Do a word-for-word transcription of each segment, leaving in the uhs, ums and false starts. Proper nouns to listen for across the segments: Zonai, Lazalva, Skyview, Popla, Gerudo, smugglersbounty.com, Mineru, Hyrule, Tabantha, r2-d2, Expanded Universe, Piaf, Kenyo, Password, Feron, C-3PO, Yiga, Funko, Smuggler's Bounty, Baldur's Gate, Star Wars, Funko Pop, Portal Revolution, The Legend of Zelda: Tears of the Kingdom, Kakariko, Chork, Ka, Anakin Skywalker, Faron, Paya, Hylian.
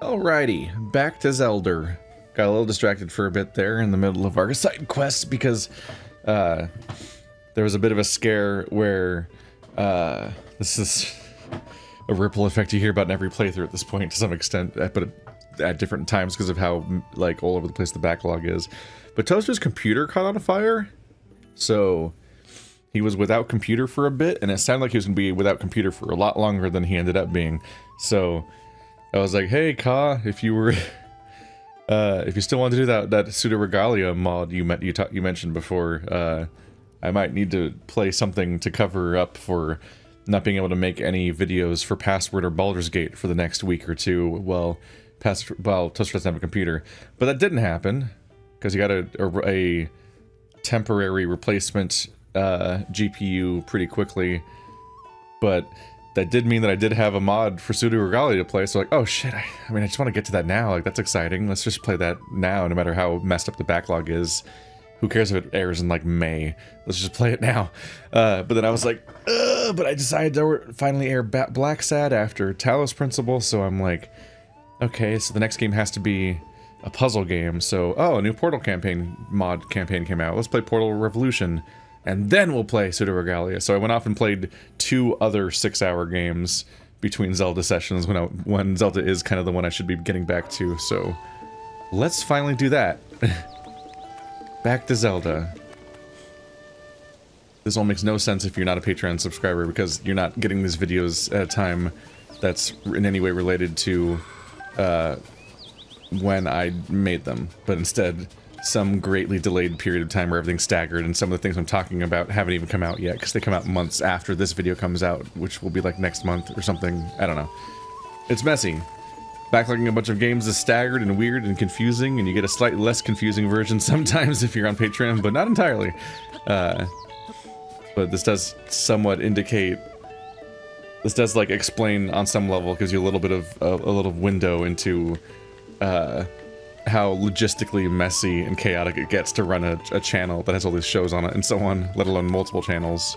Alrighty, back to Zelda. Got a little distracted for a bit there in the middle of our side quest because uh, there was a bit of a scare where uh, this is a ripple effect you hear about in every playthrough at this point to some extent, but at different times because of how like all over the place the backlog is. But Toaster's computer caught on fire, so he was without computer for a bit, and it sounded like he was going to be without computer for a lot longer than he ended up being. So I was like, hey, Ka, if you were... Uh, if you still want to do that that Pseudoregalia mod you met, you, you mentioned before, uh, I might need to play something to cover up for not being able to make any videos for Password or Baldur's Gate for the next week or two. Well, pass well, Toaster doesn't have a computer, but that didn't happen because he got a, a, a temporary replacement uh, G P U pretty quickly. But that did mean that I did have a mod for Pseudoregalia to play, so like, oh shit, I, I mean, I just want to get to that now, like, that's exciting, let's just play that now, no matter how messed up the backlog is. Who cares if it airs in, like, May? Let's just play it now. Uh, but then I was like, ugh, but I decided to finally air ba Black Sad after Talos Principle, so I'm like, okay, so the next game has to be a puzzle game, so, oh, a new Portal campaign mod campaign came out, let's play Portal Revolution. And then we'll play Pseudoregalia. So I went off and played two other six-hour games between Zelda sessions when I, when Zelda is kind of the one I should be getting back to. So let's finally do that. Back to Zelda. This all makes no sense if you're not a Patreon subscriber because you're not getting these videos at a time that's in any way related to uh, when I made them. But instead, some greatly delayed period of time where everything's staggered, and some of the things I'm talking about haven't even come out yet because they come out months after this video comes out, which will be like next month or something. I don't know. It's messy. Backlogging a bunch of games is staggered and weird and confusing, and you get a slightly less confusing version sometimes if you're on Patreon, but not entirely. Uh, but this does somewhat indicate... This does, like, explain on some level, gives you a little bit of... a, a little window into... Uh, how logistically messy and chaotic it gets to run a, a channel that has all these shows on it and so on, let alone multiple channels.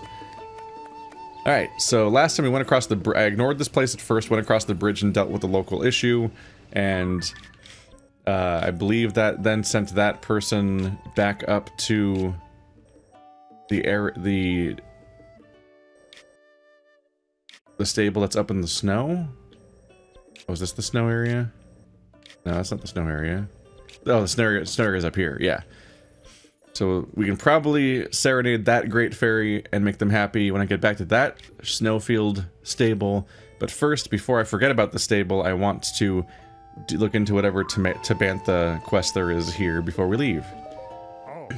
Alright, so last time we went across the bridge, I ignored this place at first, went across the bridge and dealt with the local issue, and uh, I believe that then sent that person back up to the air, the, the stable that's up in the snow? Oh, is this the snow area? No, that's not the snow area. Oh, the snow area, snow area is up here, yeah. So we can probably serenade that great fairy and make them happy when I get back to that snowfield stable. But first, before I forget about the stable, I want to do, look into whatever Tabantha quest there is here before we leave. Oh.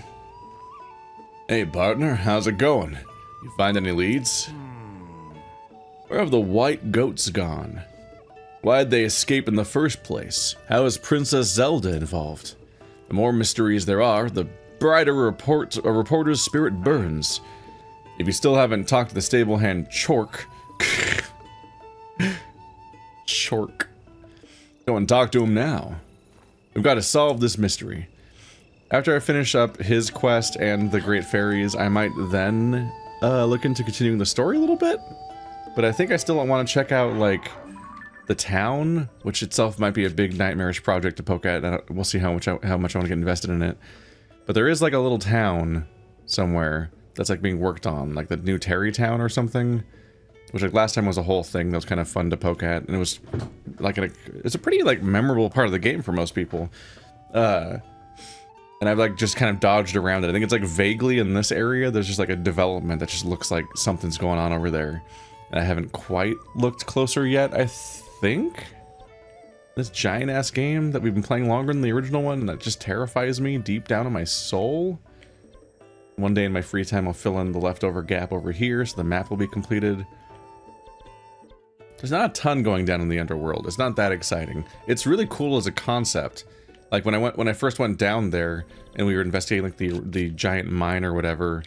Hey, partner, how's it going? You find any leads? Hmm. Where have the white goats gone? Why'd they escape in the first place? How is Princess Zelda involved? The more mysteries there are, the brighter report a reporter's spirit burns. If you still haven't talked to the stable hand Chork... Chork. Go and talk to him now. We've got to solve this mystery. After I finish up his quest and the Great Fairies, I might then uh, look into continuing the story a little bit. But I think I still want to check out, like... the town, which itself might be a big nightmarish project to poke at. We'll see how much I, how much I want to get invested in it. But there is like a little town somewhere that's like being worked on, like the new Terrytown or something, which like last time was a whole thing that was kind of fun to poke at, and it was like a, it's a pretty like memorable part of the game for most people. Uh, and I've like just kind of dodged around it. I think it's like vaguely in this area. There's just like a development that just looks like something's going on over there, and I haven't quite looked closer yet. I. Th think this giant ass game that we've been playing longer than the original one, and that just terrifies me deep down in my soul. One day in my free time I'll fill in the leftover gap over here so the map will be completed. There's not a ton going down in the underworld. It's not that exciting. It's really cool as a concept. Like when I went when I first went down there and we were investigating like the the giant mine or whatever,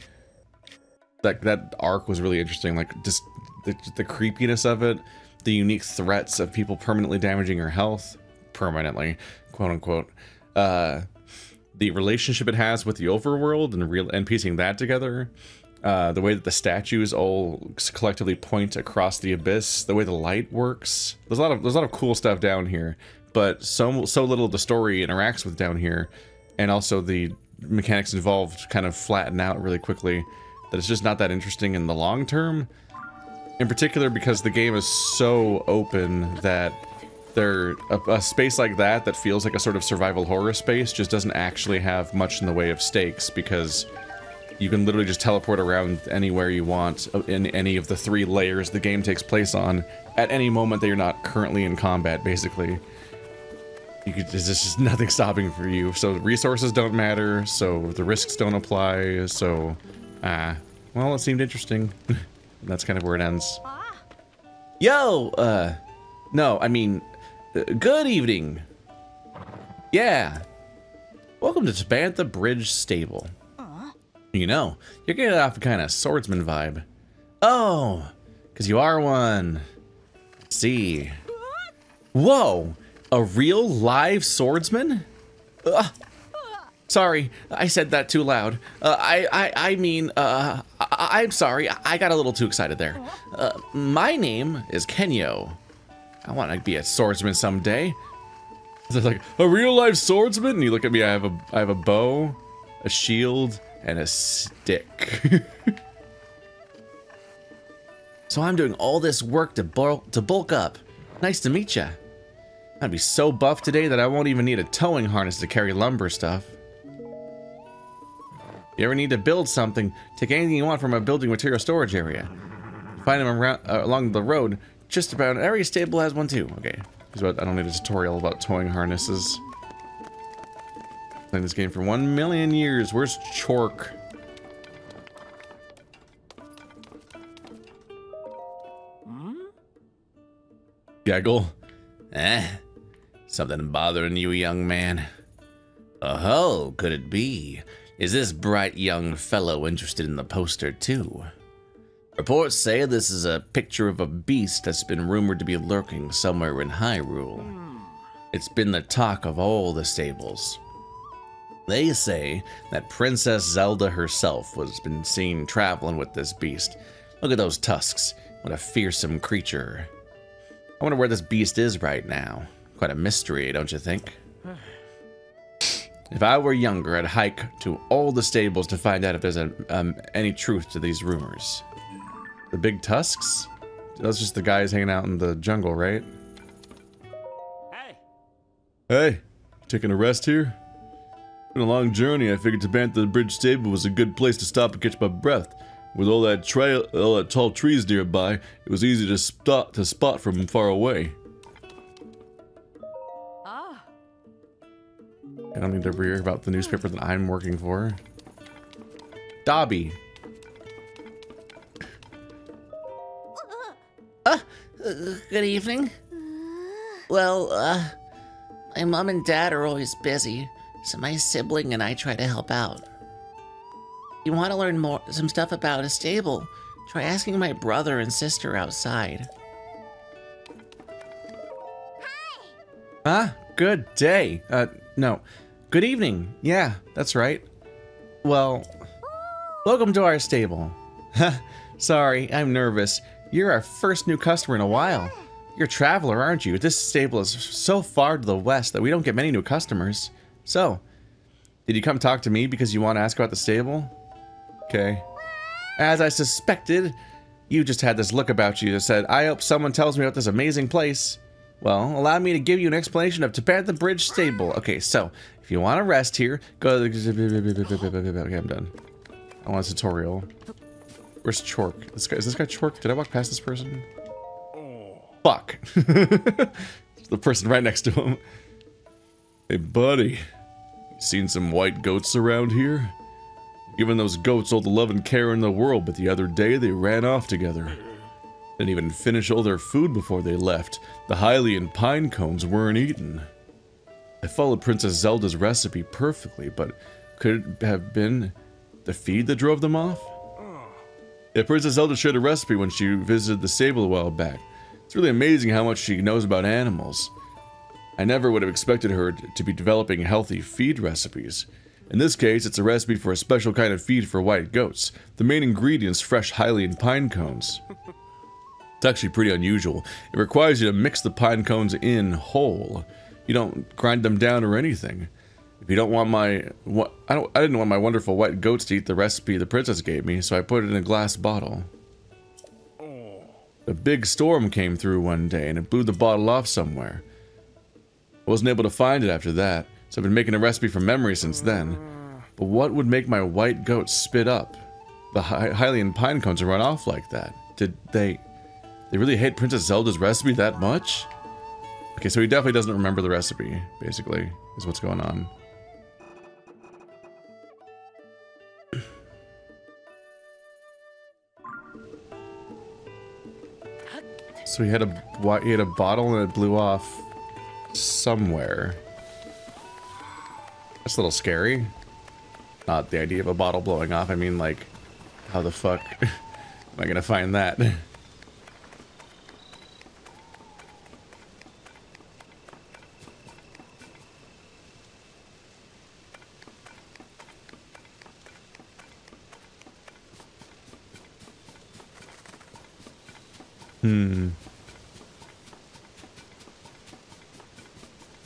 that that arc was really interesting, like just the, the creepiness of it. The unique threats of people permanently damaging your health, permanently, quote unquote. Uh, the relationship it has with the overworld and real and piecing that together. Uh, the way that the statues all collectively point across the abyss. The way the light works. There's a lot of there's a lot of cool stuff down here. but so so little of the story interacts with down here, and also the mechanics involved kind of flatten out really quickly, that it's just not that interesting in the long term. In particular, because the game is so open that there a, a space like that that feels like a sort of survival horror space just doesn't actually have much in the way of stakes, because you can literally just teleport around anywhere you want in any of the three layers the game takes place on at any moment that you're not currently in combat, basically. You could, there's just nothing stopping for you. So resources don't matter, so the risks don't apply, so... Ah, uh, well, it seemed interesting. That's kind of where it ends. Yo! Uh, no, I mean, uh, good evening! Yeah! Welcome to Tabantha Bridge Stable. You know, you're getting off a kind of swordsman vibe. Oh, because you are one. Let's see. Whoa, a real live swordsman? Ugh. Sorry, I said that too loud. Uh, I, I, I mean, uh, I, I'm sorry, I got a little too excited there. Uh, my name is Kenyo. I want to be a swordsman someday. They're like, a real live swordsman? And you look at me, I have a, I have a bow, a shield, and a stick. So I'm doing all this work to bulk, to bulk up. Nice to meet ya. I'd be so buff today that I won't even need a towing harness to carry lumber stuff. You ever need to build something, take anything you want from a building material storage area. Find them around, uh, along the road, just about every stable has one too. Okay, about, I don't need a tutorial about towing harnesses. Playing this game for one million years. Where's Chork? Hmm? Gaggle. Eh? Something bothering you, young man? Oh, could it be? Is this bright young fellow interested in the poster too? Reports say this is a picture of a beast that's been rumored to be lurking somewhere in Hyrule. It's been the talk of all the stables. They say that Princess Zelda herself has been seen traveling with this beast. Look at those tusks. What a fearsome creature. I wonder where this beast is right now. Quite a mystery, don't you think? If I were younger, I'd hike to all the stables to find out if there's a, um, any truth to these rumors. The big tusks? That's just the guys hanging out in the jungle, right? Hey! Hey! Taking a rest here? Been a long journey. I figured Tabantha Bridge Stable was a good place to stop and catch my breath. With all that trail, all that tall trees nearby, it was easy to spot to spot from far away. Ah. I don't need to read about the newspaper that I'm working for. Dobby. Ah, uh, good evening. Well, uh, my mom and dad are always busy. So my sibling and I try to help out. You want to learn more some stuff about a stable? Try asking my brother and sister outside. Hi. Huh? Good day. Uh, no. Good evening. Yeah, that's right. Well, welcome to our stable. Sorry, I'm nervous. You're our first new customer in a while. You're a traveler, aren't you? This stable is so far to the west that we don't get many new customers. So, did you come talk to me because you want to ask about the stable? Okay. As I suspected, you just had this look about you that said, I hope someone tells me about this amazing place. Well, allow me to give you an explanation of Tabantha Bridge Stable. Okay, so, if you want to rest here, go to the... Okay, I'm done. I want a tutorial. Where's Chork? This guy, is this guy Chork? Did I walk past this person? Fuck. The person right next to him. Hey, buddy. Seen some white goats around here? Giving those goats all the love and care in the world, but the other day they ran off together. Didn't even finish all their food before they left. The Hylian pine cones weren't eaten. I followed Princess Zelda's recipe perfectly, but could it have been the feed that drove them off? Yeah, Princess Zelda shared a recipe when she visited the stable a while back. It's really amazing how much she knows about animals. I never would have expected her to be developing healthy feed recipes. In this case, it's a recipe for a special kind of feed for white goats. The main ingredient's fresh Hylian pine cones. It's actually pretty unusual. It requires you to mix the pine cones in whole. you don't grind them down or anything. If you don't want my, what I don't, I didn't want my wonderful white goats to eat the recipe the princess gave me, so I put it in a glass bottle. A big storm came through one day and it blew the bottle off somewhere. I wasn't able to find it after that, so I've been making a recipe from memory since then. But what would make my white goats spit up the Hy Hylian pine cones and run off like that? Did they, they really hate Princess Zelda's recipe that much? Okay, so he definitely doesn't remember the recipe, basically, is what's going on. So he had a he had a bottle and it blew off somewhere. That's a little scary. Not the idea of a bottle blowing off. I mean, like, how the fuck am I gonna find that? Hmm.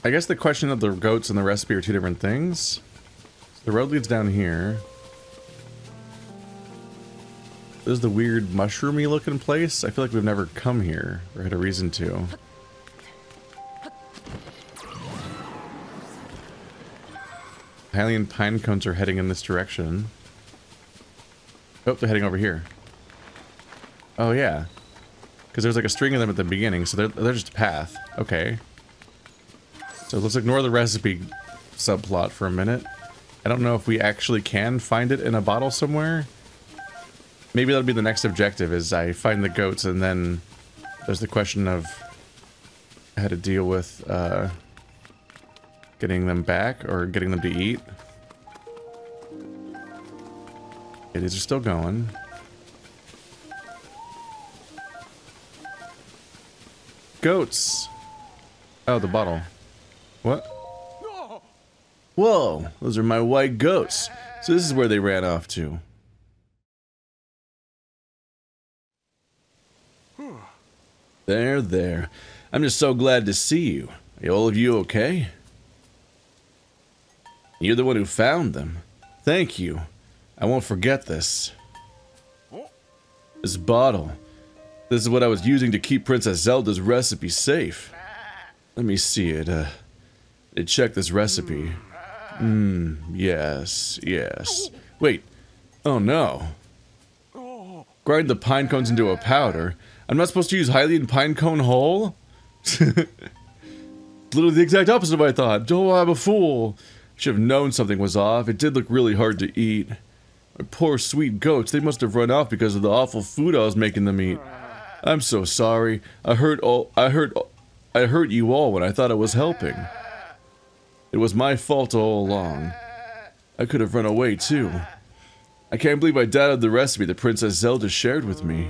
I guess the question of the goats and the recipe are two different things. So the road leads down here. This is the weird mushroomy looking place. I feel like we've never come here or had a reason to. Hylian pine cones are heading in this direction. Oh, they're heading over here. Oh yeah. Because there's like a string of them at the beginning, so they're, they're just a path. Okay. So let's ignore the recipe subplot for a minute. I don't know if we actually can find it in a bottle somewhere. Maybe that'll be the next objective, is I find the goats, and then there's the question of how to deal with uh, getting them back, or getting them to eat. Okay, these are still going. Goats! Oh, the bottle. What? Whoa! Those are my white goats! So this is where they ran off to. There, there. I'm just so glad to see you. Are all of you okay? You're the one who found them. Thank you. I won't forget this. This bottle. This is what I was using to keep Princess Zelda's recipe safe. Let me see it, uh... check this recipe. Mmm, yes, yes. Wait, oh no. Grind the pine cones into a powder. I'm not supposed to use Hylian pine cone whole? Literally the exact opposite of what I thought. Oh, I'm a fool. Should have known something was off. It did look really hard to eat. My poor sweet goats, they must have run off because of the awful food I was making them eat. I'm so sorry. I hurt all. I hurt. I hurt you all when I thought I was helping. It was my fault all along. I could have run away too. I can't believe I doubted the recipe that Princess Zelda shared with me.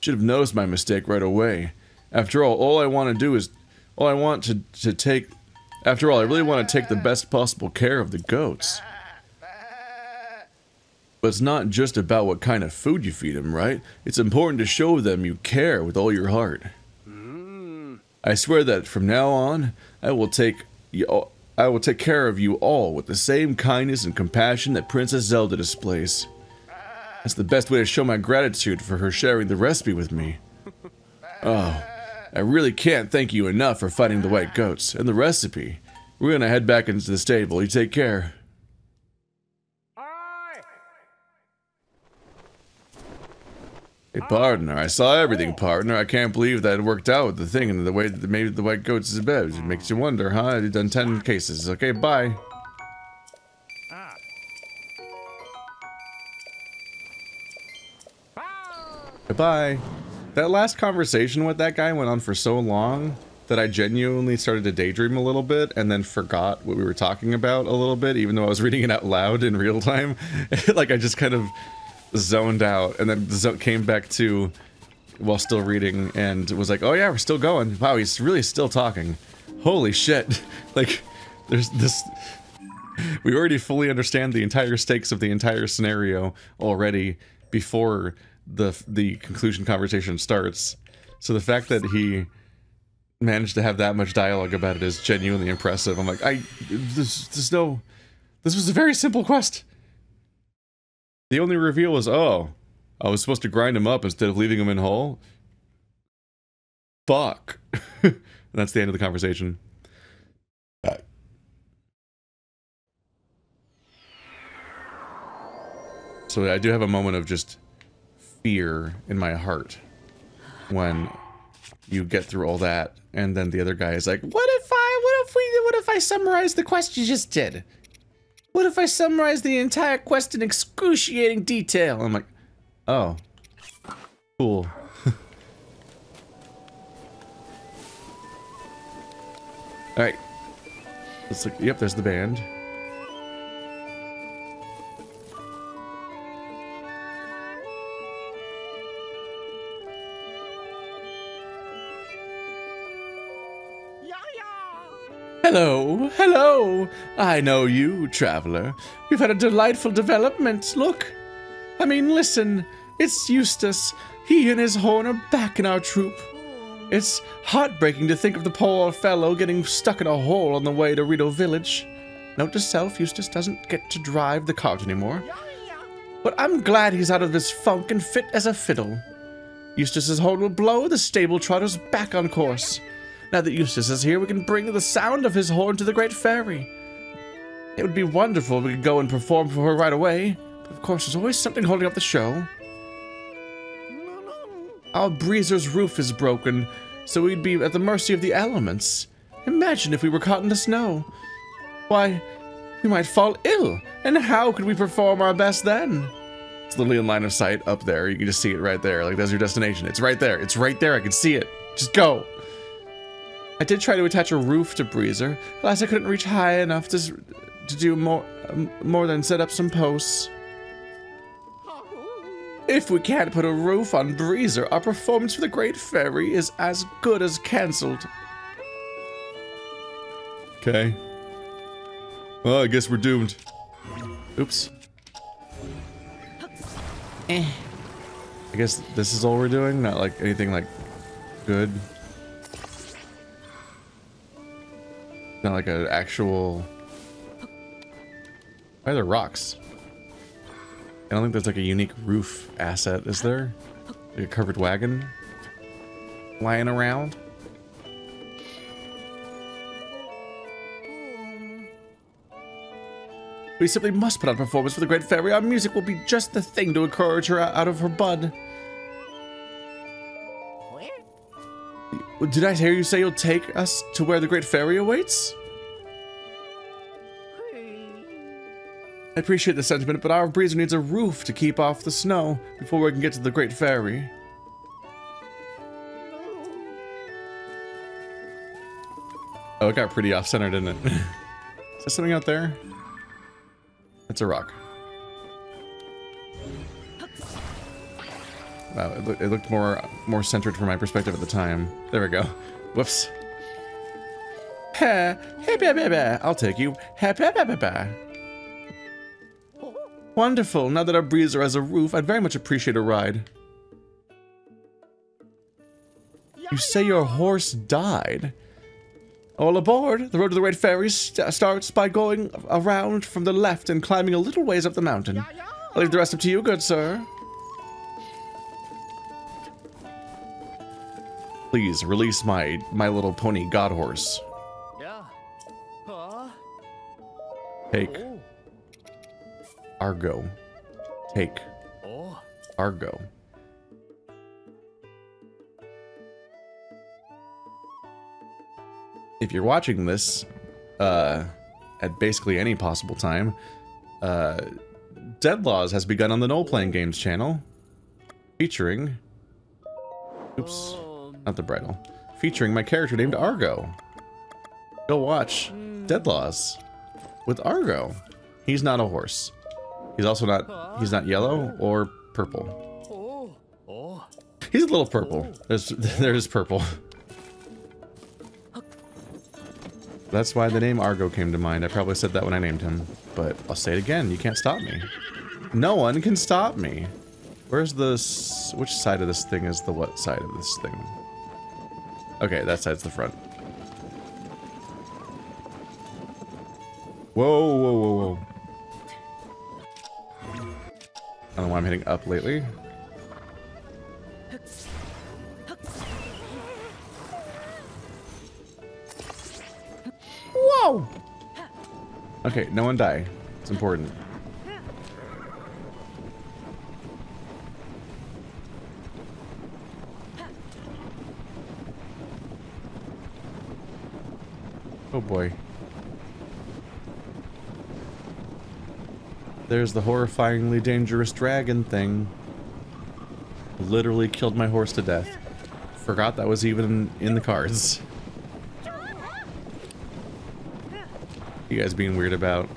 Should have noticed my mistake right away. After all, all I want to do is, all I want to to take. After all, I really want to take the best possible care of the goats. But it's not just about what kind of food you feed them, right? It's important to show them you care with all your heart. I swear that from now on, I will take you. I will take care of you all with the same kindness and compassion that Princess Zelda displays. That's the best way to show my gratitude for her sharing the recipe with me. Oh, I really can't thank you enough for fighting the white goats and the recipe. We're gonna head back into the stable. You take care. Hey, partner, I saw everything, partner. I can't believe that it worked out with the thing and the way that maybe the white goats is a bed. It makes you wonder, huh? You've done ten cases. Okay, bye. Goodbye. That last conversation with that guy went on for so long that I genuinely started to daydream a little bit and then forgot what we were talking about a little bit, even though I was reading it out loud in real time. Like, I just kind of zoned out and then came back to while still reading and was like, oh yeah, we're still going. Wow, he's really still talking. Holy shit. Like, there's this, we already fully understand the entire stakes of the entire scenario already before the the conclusion conversation starts. So the fact that he managed to have that much dialogue about it is genuinely impressive. I'm like, I... There's, there's no... This was a very simple quest. The only reveal was, oh, I was supposed to grind him up instead of leaving him in hole. Fuck. And that's the end of the conversation. Uh, so I do have a moment of just fear in my heart when you get through all that, and then the other guy is like, "What if I? What if we? What if I summarize the quest you just did? What if I summarize the entire quest in excruciating detail?" I'm like, oh, cool. Alright. Let's look. Yep, there's the band. Hello, hello! I know you, traveler. You've had a delightful development, look! I mean, listen, it's Eustace. He and his horn are back in our troop. It's heartbreaking to think of the poor fellow getting stuck in a hole on the way to Rito Village. Note to self, Eustace doesn't get to drive the cart anymore. But I'm glad he's out of this funk and fit as a fiddle. Eustace's horn will blow the stable trotters back on course. Now that Eustace is here, we can bring the sound of his horn to the Great Fairy. It would be wonderful if we could go and perform for her right away. But of course, there's always something holding up the show. Our breezer's roof is broken, so we'd be at the mercy of the elements. Imagine if we were caught in the snow. Why, we might fall ill, and how could we perform our best then? It's literally in line of sight up there. You can just see it right there. Like, that's your destination. It's right there. It's right there. I can see it. Just go. I did try to attach a roof to Breezer. Alas, I couldn't reach high enough to, to do more, um, more than set up some posts. If we can't put a roof on Breezer, our performance for the Great Fairy is as good as cancelled. Okay. Well, I guess we're doomed. Oops. Eh. I guess this is all we're doing? Not like anything like good? Not like an actual... Why are there rocks? I don't think there's like a unique roof asset, is there? Like a covered wagon? Lying around? We simply must put on performance for the Great Fairy. Our music will be just the thing to encourage her out of her bud. Did I hear you say you'll take us to where the Great Fairy awaits? I appreciate the sentiment, but our breezer needs a roof to keep off the snow before we can get to the Great Fairy. Oh, it got pretty off-center, didn't it? Is there something out there? That's a rock. Wow, it, look, it looked more more centered from my perspective at the time. There we go. Whoops. Ha, ha, ba, ba, ba. I'll take you. Ha, ba, ba, ba, ba. Wonderful. Now that our breezer has a roof, I'd very much appreciate a ride. You say your horse died? All aboard. The road to the Red Fairy st starts by going around from the left and climbing a little ways up the mountain. I'll leave the rest up to you, good sir. Please release my my little pony god horse. Take Argo. Take Argo. If you're watching this uh, at basically any possible time, uh, Deadlaws has begun on the Nole Playing Games channel, featuring. Oops. Not the bridle. Featuring my character named Argo. Go watch Deadlaws with Argo. He's not a horse. He's also not, he's not yellow or purple. He's a little purple. There's, there's purple. That's why the name Argo came to mind. I probably said that when I named him, but I'll say it again. You can't stop me. No one can stop me. Where's this, which side of this thing is the what side of this thing? Okay, that side's the front. Whoa, whoa, whoa, whoa. I don't know why I'm hitting up lately. Whoa! Okay, no one die. It's important. Oh boy. There's the horrifyingly dangerous dragon thing. Literally killed my horse to death. Forgot that was even in the cards. You guys being weird about.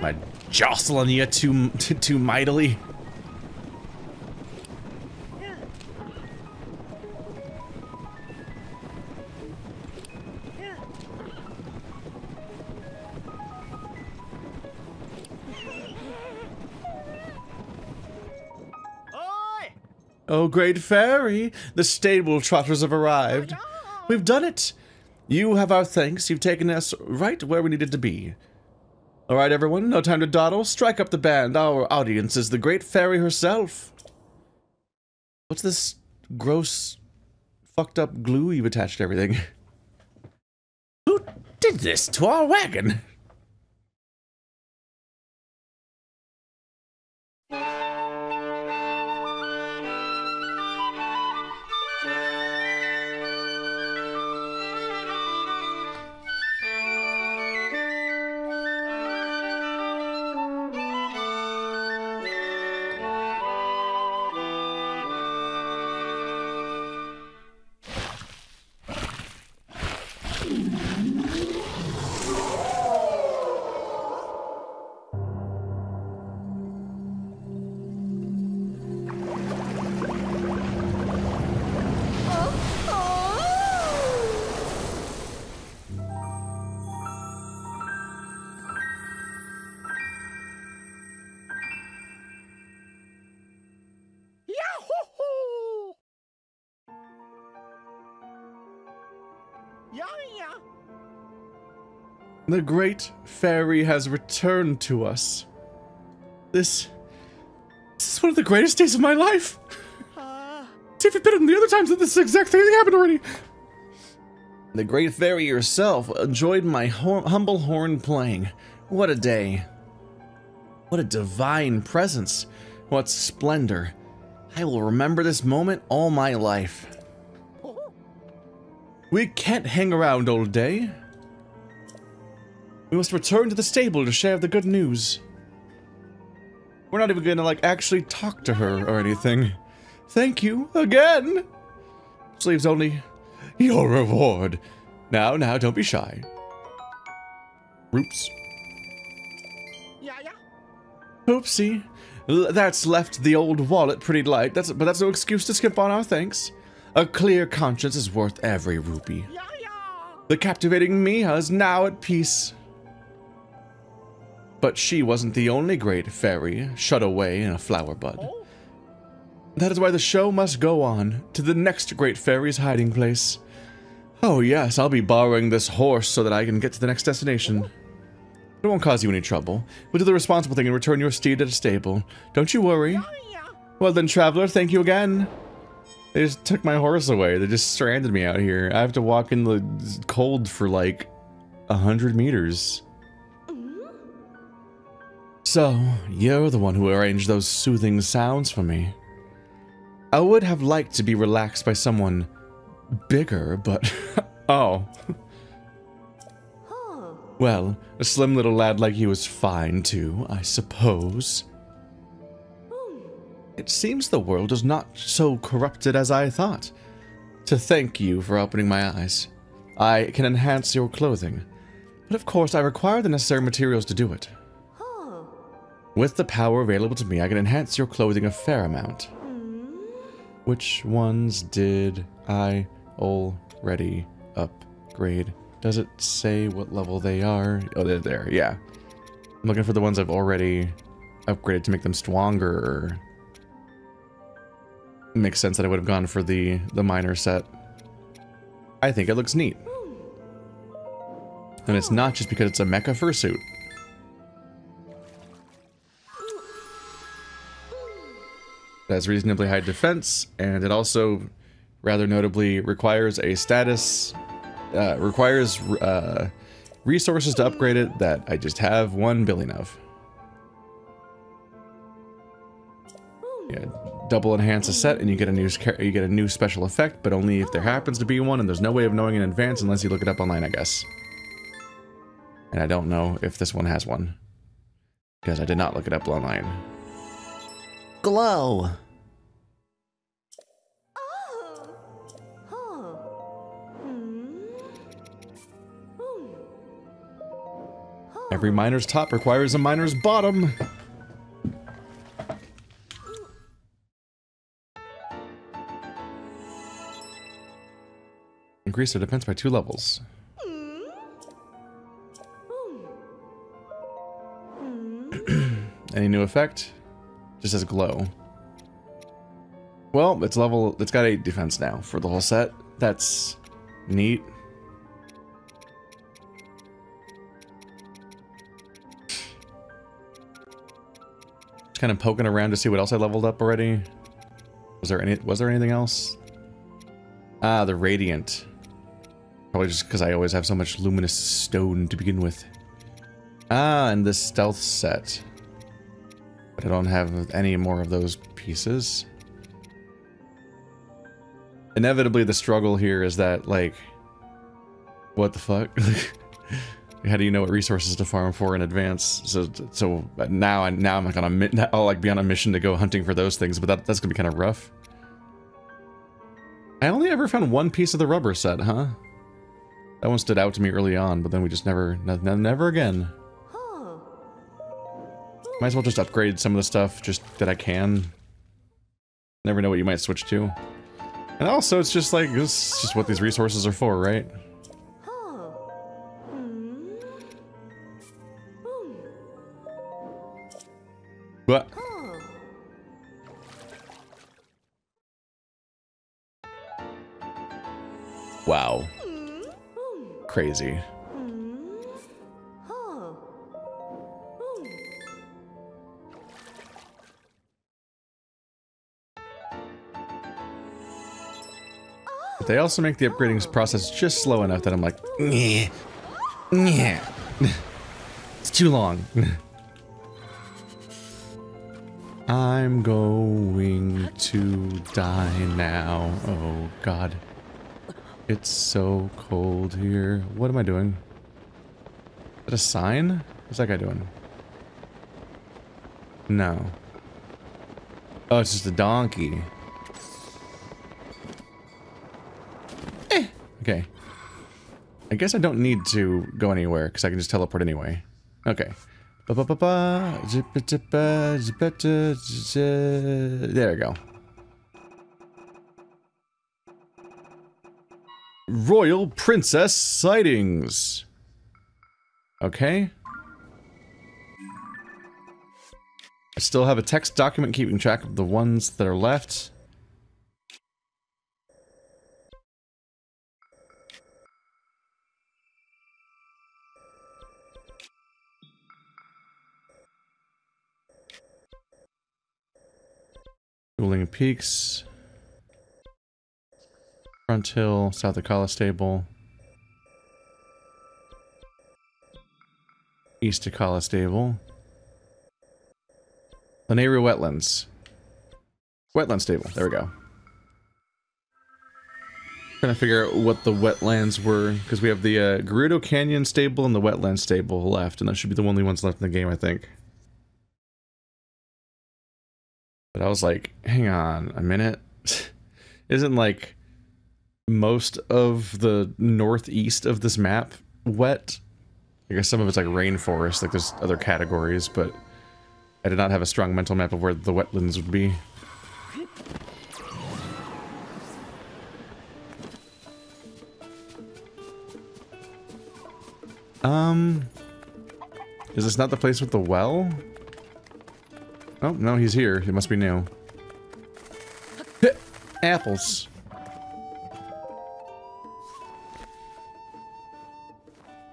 My jostling you too, too, too mightily. Oh, great fairy, the stable trotters have arrived. We've done it. You have our thanks. You've taken us right where we needed to be. All right, everyone, no time to dawdle. Strike up the band. Our audience is the great fairy herself. What's this gross, fucked up glue you've attached to everything? Who did this to our wagon? The great fairy has returned to us. This, this is one of the greatest days of my life. Uh, See if it's better than the other times that this exact thing happened already. The great fairy herself enjoyed my hum humble horn playing. What a day. What a divine presence. What splendor. I will remember this moment all my life. We can't hang around all day. We must return to the stable to share the good news. We're not even gonna, like, actually talk to her or anything. Thank you, again! This leaves only your reward. Now, now, don't be shy. Oops. Yeah, yeah. Oopsie. L that's left the old wallet pretty light, that's, but that's no excuse to skip on our thanks. A clear conscience is worth every rupee. Yeah, yeah. The captivating Miha is now at peace. But she wasn't the only great fairy shut away in a flower bud. Oh. That is why the show must go on to the next great fairy's hiding place. Oh yes, I'll be borrowing this horse so that I can get to the next destination. Oh. It won't cause you any trouble. We'll do the responsible thing and return your steed at a stable. Don't you worry. Yeah, yeah. Well then, traveler, thank you again. They just took my horse away. They just stranded me out here. I have to walk in the cold for like a hundred meters. So, you're the one who arranged those soothing sounds for me. I would have liked to be relaxed by someone bigger, but... oh. Huh. Well, a slim little lad like you is fine too, I suppose. Hmm. It seems the world is not so corrupted as I thought. To thank you for opening my eyes. I can enhance your clothing. But of course, I require the necessary materials to do it. With the power available to me, I can enhance your clothing a fair amount. Which ones did I already upgrade? Does it say what level they are? Oh, they're there, yeah. I'm looking for the ones I've already upgraded to make them stronger. It makes sense that I would have gone for the, the minor set. I think it looks neat. And it's not just because it's a mecha fursuit. It has reasonably high defense, and it also rather notably requires a status, uh, requires uh, resources to upgrade it that I just have one billion of. Yeah, double enhance a set and you get a new you get a new special effect, but only if there happens to be one, and there's no way of knowing in advance unless you look it up online, I guess. And I don't know if this one has one, because I did not look it up online. Glow! Every miner's top requires a miner's bottom! Increase their defense by two levels. Any new effect? Just says glow. Well, it's level, it's got eight defense now for the whole set. That's neat. Just kind of poking around to see what else I leveled up already. Was there any, was there anything else? Ah, the Radiant. Probably just because I always have so much luminous stone to begin with. Ah, and the stealth set. I don't have any more of those pieces. Inevitably, the struggle here is that, like, what the fuck? How do you know what resources to farm for in advance? So, so now, I, now I'm like on a, I'll like be on a mission to go hunting for those things, but that, that's gonna be kind of rough. I only ever found one piece of the rubber set, huh? That one stood out to me early on, but then we just never, never again. Might as well just upgrade some of the stuff just that I can. Never know what you might switch to. And also, it's just like, this is just what these resources are for, right? What? Wow. Crazy. But they also make the upgrading process just slow enough that I'm like, yeah, yeah, it's too long. I'm going to die now. Oh God, it's so cold here. What am I doing? Is that a sign? What's that guy doing? No. Oh, it's just a donkey. Okay. I guess I don't need to go anywhere, because I can just teleport anyway. Okay. Ba -ba -ba -ba. There we go. Royal Princess Sightings! Okay. I still have a text document keeping track of the ones that are left. Dueling Peaks, Front Hill, south of Kala Stable, east of Kala Stable, Mineru Wetlands, Wetland Stable, there we go. Trying to figure out what the wetlands were, because we have the uh, Gerudo Canyon Stable and the Wetland Stable left, and that should be the only ones left in the game, I think. But I was like, hang on a minute. Isn't like most of the northeast of this map wet? I guess some of it's like rainforest, like there's other categories, but I did not have a strong mental map of where the wetlands would be. Um, is this not the place with the well? Oh, no, he's here. He must be new. apples.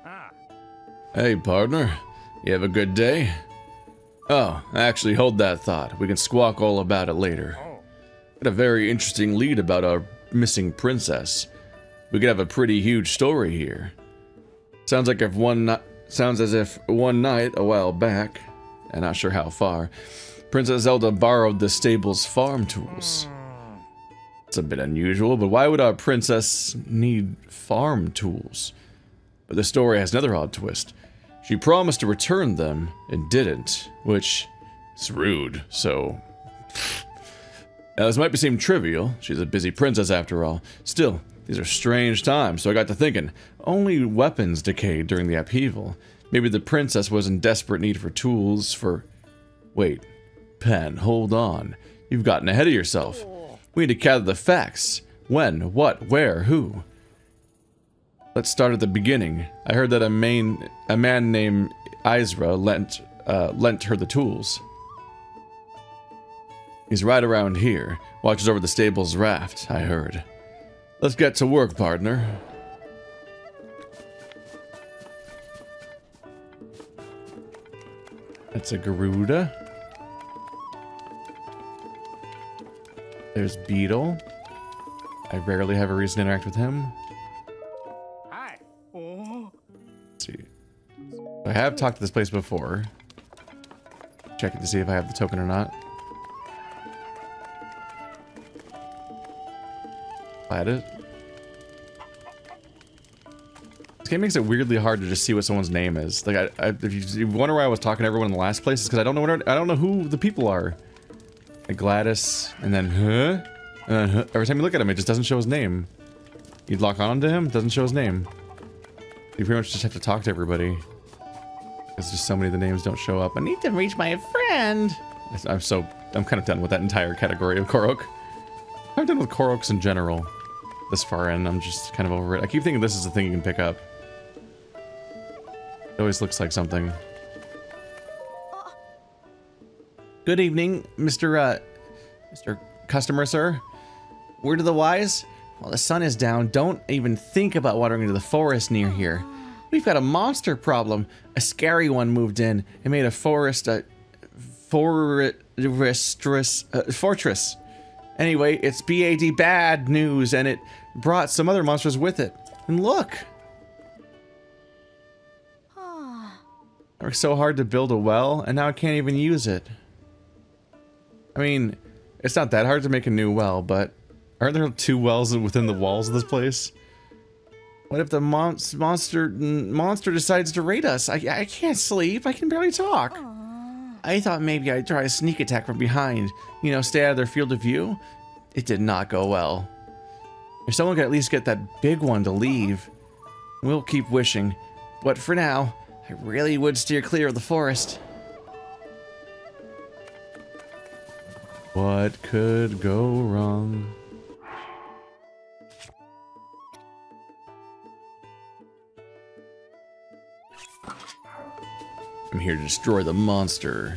Ah. Hey, partner. You have a good day? Oh, actually, hold that thought. We can squawk all about it later. Oh. Got a very interesting lead about our missing princess. We could have a pretty huge story here. Sounds like if one night, sounds as if one night a while back, and not sure how far, Princess Zelda borrowed the stable's farm tools. It's a bit unusual, but why would our princess need farm tools? But the story has another odd twist. She promised to return them and didn't, which is rude, so... Now, this might seem trivial. She's a busy princess after all. Still, these are strange times, so I got to thinking. Only weapons decayed during the upheaval. Maybe the princess was in desperate need for tools for... Wait. Pen, hold on. You've gotten ahead of yourself. We need to gather the facts. When, what, where, who? Let's start at the beginning. I heard that a, main, a man named Izra lent, uh, lent her the tools. He's right around here. Watches over the stable's raft, I heard. Let's get to work, partner. That's a Gerudo. There's Beetle. I rarely have a reason to interact with him. Hi. Let's see. I have talked to this place before. Checking to see if I have the token or not. At it. This game makes it weirdly hard to just see what someone's name is. Like, I, I, if, you, if you wonder why I was talking to everyone in the last place, it's because I don't know what I don't know who the people are. Like Gladys, and then huh, and then huh. Every time you look at him, it just doesn't show his name. You'd lock on to him, it doesn't show his name. You pretty much just have to talk to everybody. Because just so many of the names don't show up. I need to reach my friend. I'm so I'm kind of done with that entire category of Korok. I'm done with Koroks in general. This far in, I'm just kind of over it. I keep thinking this is the thing you can pick up. It always looks like something. Good evening, Mister Uh, Mister Customer, sir. Word of the wise? While the sun is down, don't even think about wandering into the forest near here. We've got a monster problem. A scary one moved in and made a forest a forest uh, fortress. Anyway, it's B A D bad news, and it brought some other monsters with it. And look! I worked so hard to build a well, and now I can't even use it. I mean, it's not that hard to make a new well, but... Aren't there two wells within the walls of this place? What if the mon monster monster decides to raid us? I, I can't sleep, I can barely talk. I thought maybe I'd try a sneak attack from behind, you know, stay out of their field of view. It did not go well. If someone could at least get that big one to leave, we'll keep wishing. But for now, I really would steer clear of the forest. What could go wrong? I'm here to destroy the monster.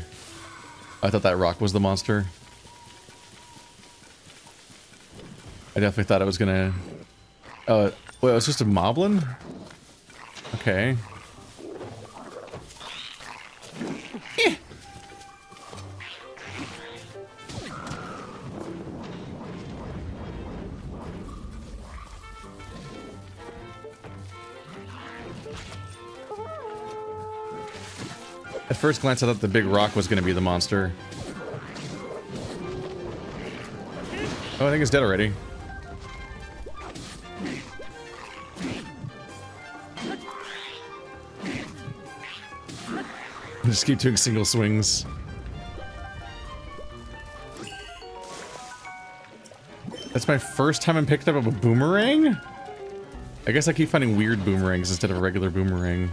I thought that rock was the monster. I definitely thought I was gonna... Uh, wait, it was just a moblin? Okay. Eh. At first glance, I thought the big rock was going to be the monster. Oh, I think it's dead already. Just keep doing single swings. That's my first time I picked up a boomerang? I guess I keep finding weird boomerangs instead of a regular boomerang.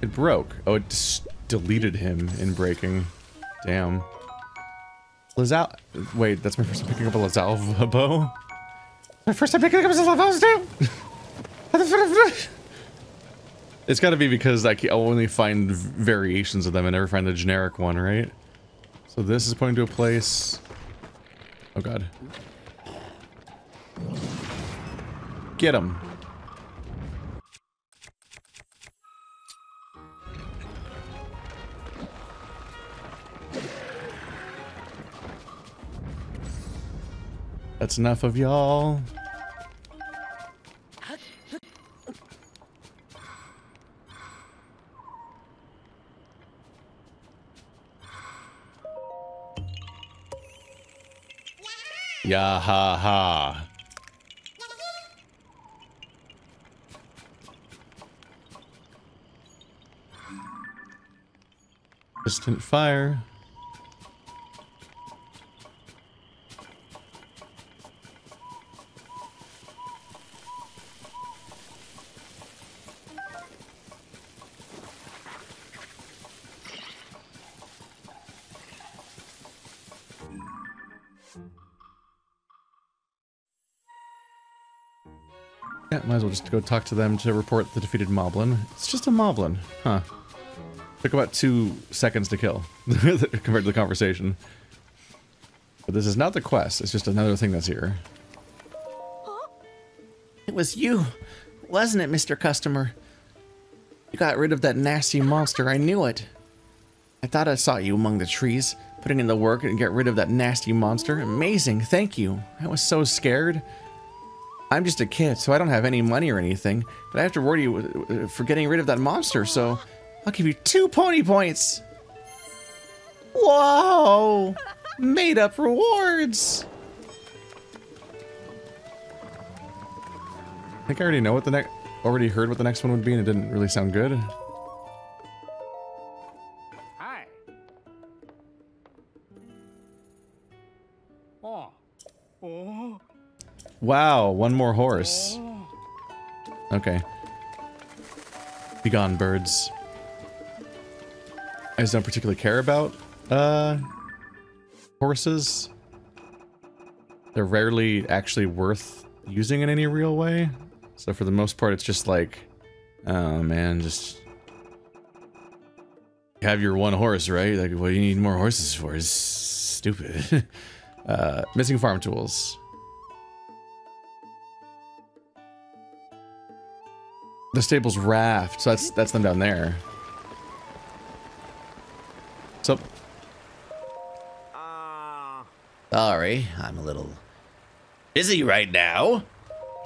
It broke. Oh, it just deleted him in breaking. Damn. Lazal. Wait, that's my first time picking up a Lazalva bow? My first time picking up a Lazalva bow? It's gotta be because I only find variations of them and never find the generic one, right? So this is pointing to a place. Oh god. Get him. That's enough of y'all. Ya ha ha. Distant fire. Might as well just go talk to them to report the defeated Moblin. It's just a Moblin. Huh. Took about two seconds to kill compared to the conversation. But this is not the quest. It's just another thing that's here. It was you, wasn't it, Mister Customer? You got rid of that nasty monster. I knew it. I thought I saw you among the trees, putting in the work and get rid of that nasty monster. Amazing. Thank you. I was so scared. I'm just a kid, so I don't have any money or anything, but I have to reward you for getting rid of that monster, so I'll give you two pony points! Whoa! Made up rewards! I think I already know what the next- already heard what the next one would be, and it didn't really sound good. Hi. Oh. Oh. Wow, one more horse. Okay. Be gone, birds. I just don't particularly care about, uh, horses. They're rarely actually worth using in any real way. So for the most part, it's just like, oh man, just have your one horse, right? Like, what do you need more horses for? It's stupid. uh, missing farm tools. The stable's raft, so that's that's them down there. So, uh, sorry, I'm a little busy right now.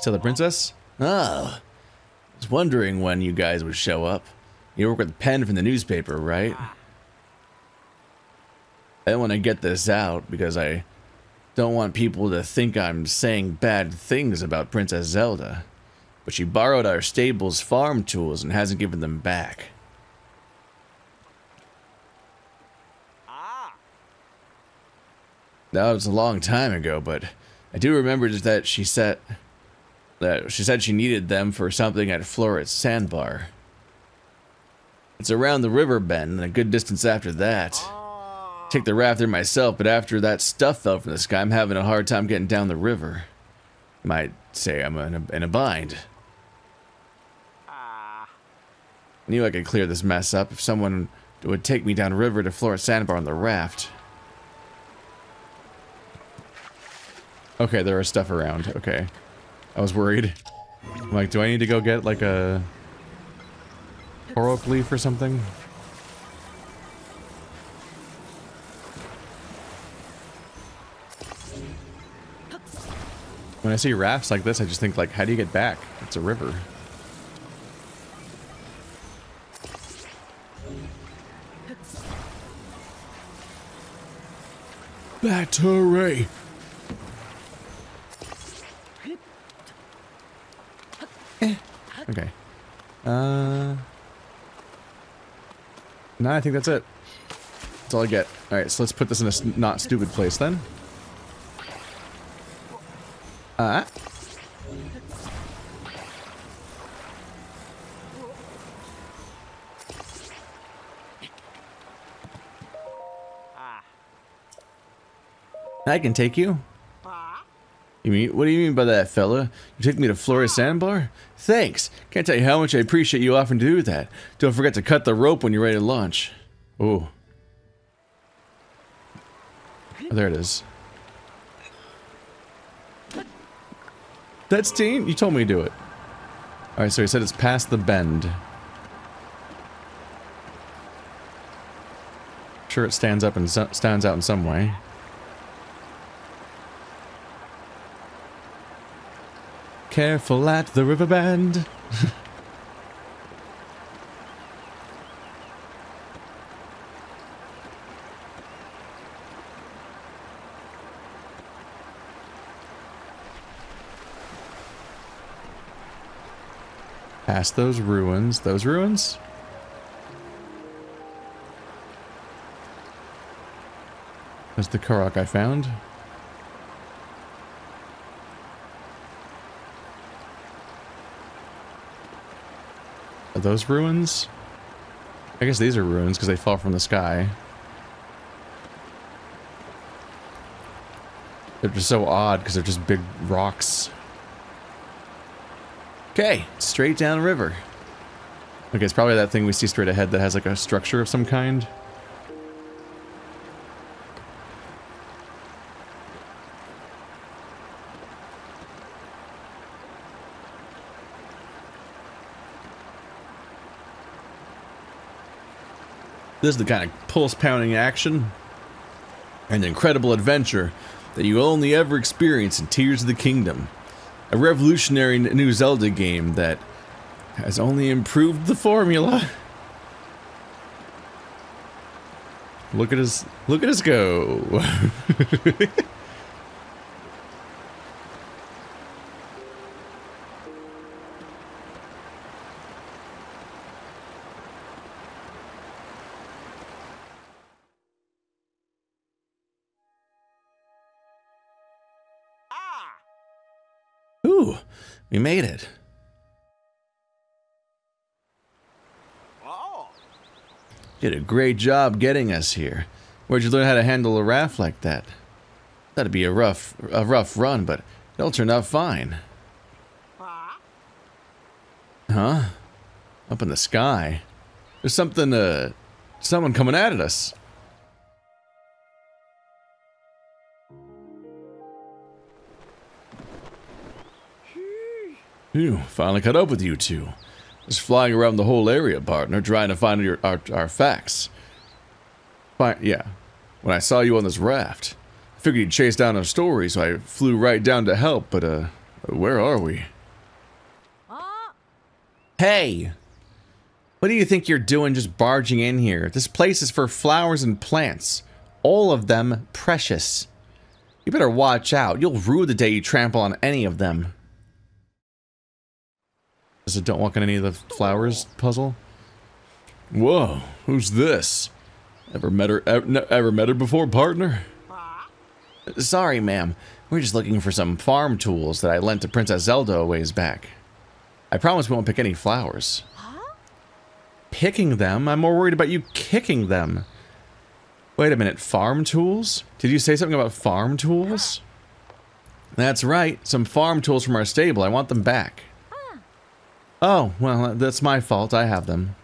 So the princess? Oh, I was wondering when you guys would show up. You work with Pen from the newspaper, right? I want to get this out because I don't want people to think I'm saying bad things about Princess Zelda. But she borrowed our stable's farm tools and hasn't given them back. Ah. That was a long time ago, but I do remember that she said that she said she needed them for something at Floret's sandbar. It's around the river bend and a good distance after that. Ah. Take the raft there myself, but after that stuff fell from the sky, I'm having a hard time getting down the river. You might say I'm in a, in a bind. I knew I could clear this mess up if someone would take me downriver to Floret Sandbar on the raft. Okay, there is stuff around. Okay. I was worried. I'm like, do I need to go get like a coral leaf or something? When I see rafts like this, I just think like, how do you get back? It's a river. Battery! Eh. Okay. Uh... No, I think that's it. That's all I get. Alright, so let's put this in a not stupid place then. Uh, I can take you. You mean, what do you mean by that, fella? You take me to Floret Sandbar? Thanks. Can't tell you how much I appreciate you offering to do that. Don't forget to cut the rope when you're ready to launch. Ooh. Oh, there it is. That's teen. You told me to do it. Alright, so he said it's past the bend. I'm sure it stands up and so stands out in some way. Careful at the river bend. Past those ruins. Those ruins? That's the Chork I found. Are those ruins? I guess these are ruins because they fall from the sky. They're just so odd because they're just big rocks. Okay, straight down the river. Okay, it's probably that thing we see straight ahead that has like a structure of some kind. This is the kind of pulse-pounding action and incredible adventure that you only ever experience in Tears of the Kingdom. A revolutionary new Zelda game that has only improved the formula. Look at us, look at us go. We made it. Oh. Did a great job getting us here. Where'd you learn how to handle a raft like that? That'd be a rough, a rough run, but it'll turn out fine. Huh? Huh? Up in the sky. There's something, uh, someone coming at us. Phew, finally caught up with you two. Just flying around the whole area, partner, trying to find your, our, our facts. Fine, yeah. When I saw you on this raft, I figured you'd chase down our story, so I flew right down to help, but, uh, where are we? Huh? Hey! What do you think you're doing just barging in here? This place is for flowers and plants. All of them precious. You better watch out. You'll rue the day you trample on any of them. Is it don't walk on any of the flowers puzzle? Whoa, who's this? Ever met her? Ever, ever met her before, partner? Sorry, ma'am. We're just looking for some farm tools that I lent to Princess Zelda a ways back. I promise we won't pick any flowers. Huh? Picking them? I'm more worried about you kicking them. Wait a minute, farm tools? Did you say something about farm tools? That's right, some farm tools from our stable. I want them back. Oh, well, that's my fault. I have them.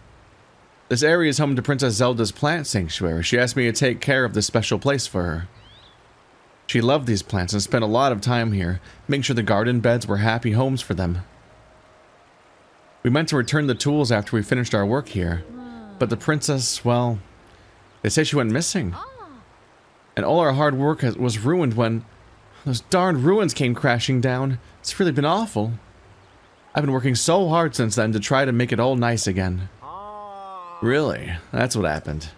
This area is home to Princess Zelda's plant sanctuary. She asked me to take care of this special place for her. She loved these plants and spent a lot of time here, making sure the garden beds were happy homes for them. We meant to return the tools after we finished our work here, but the princess, well, they say she went missing. And all our hard work has, was ruined when those darn ruins came crashing down. It's really been awful. I've been working so hard since then to try to make it all nice again. Really? That's what happened.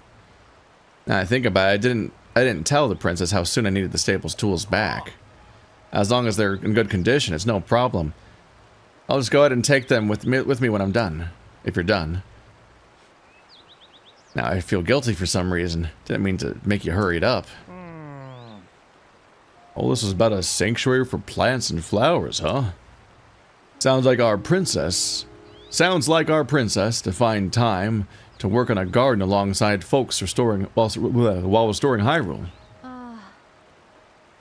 Now I think about it, I didn't, I didn't tell the princess how soon I needed the stable's tools back. As long as they're in good condition, it's no problem. I'll just go ahead and take them with me, with me when I'm done. If you're done. Now I feel guilty for some reason. Didn't mean to make you hurried up. Oh, this is about a sanctuary for plants and flowers, huh? Sounds like our princess. Sounds like our princess to find time to work on a garden alongside folks restoring while, while restoring Hyrule. Uh.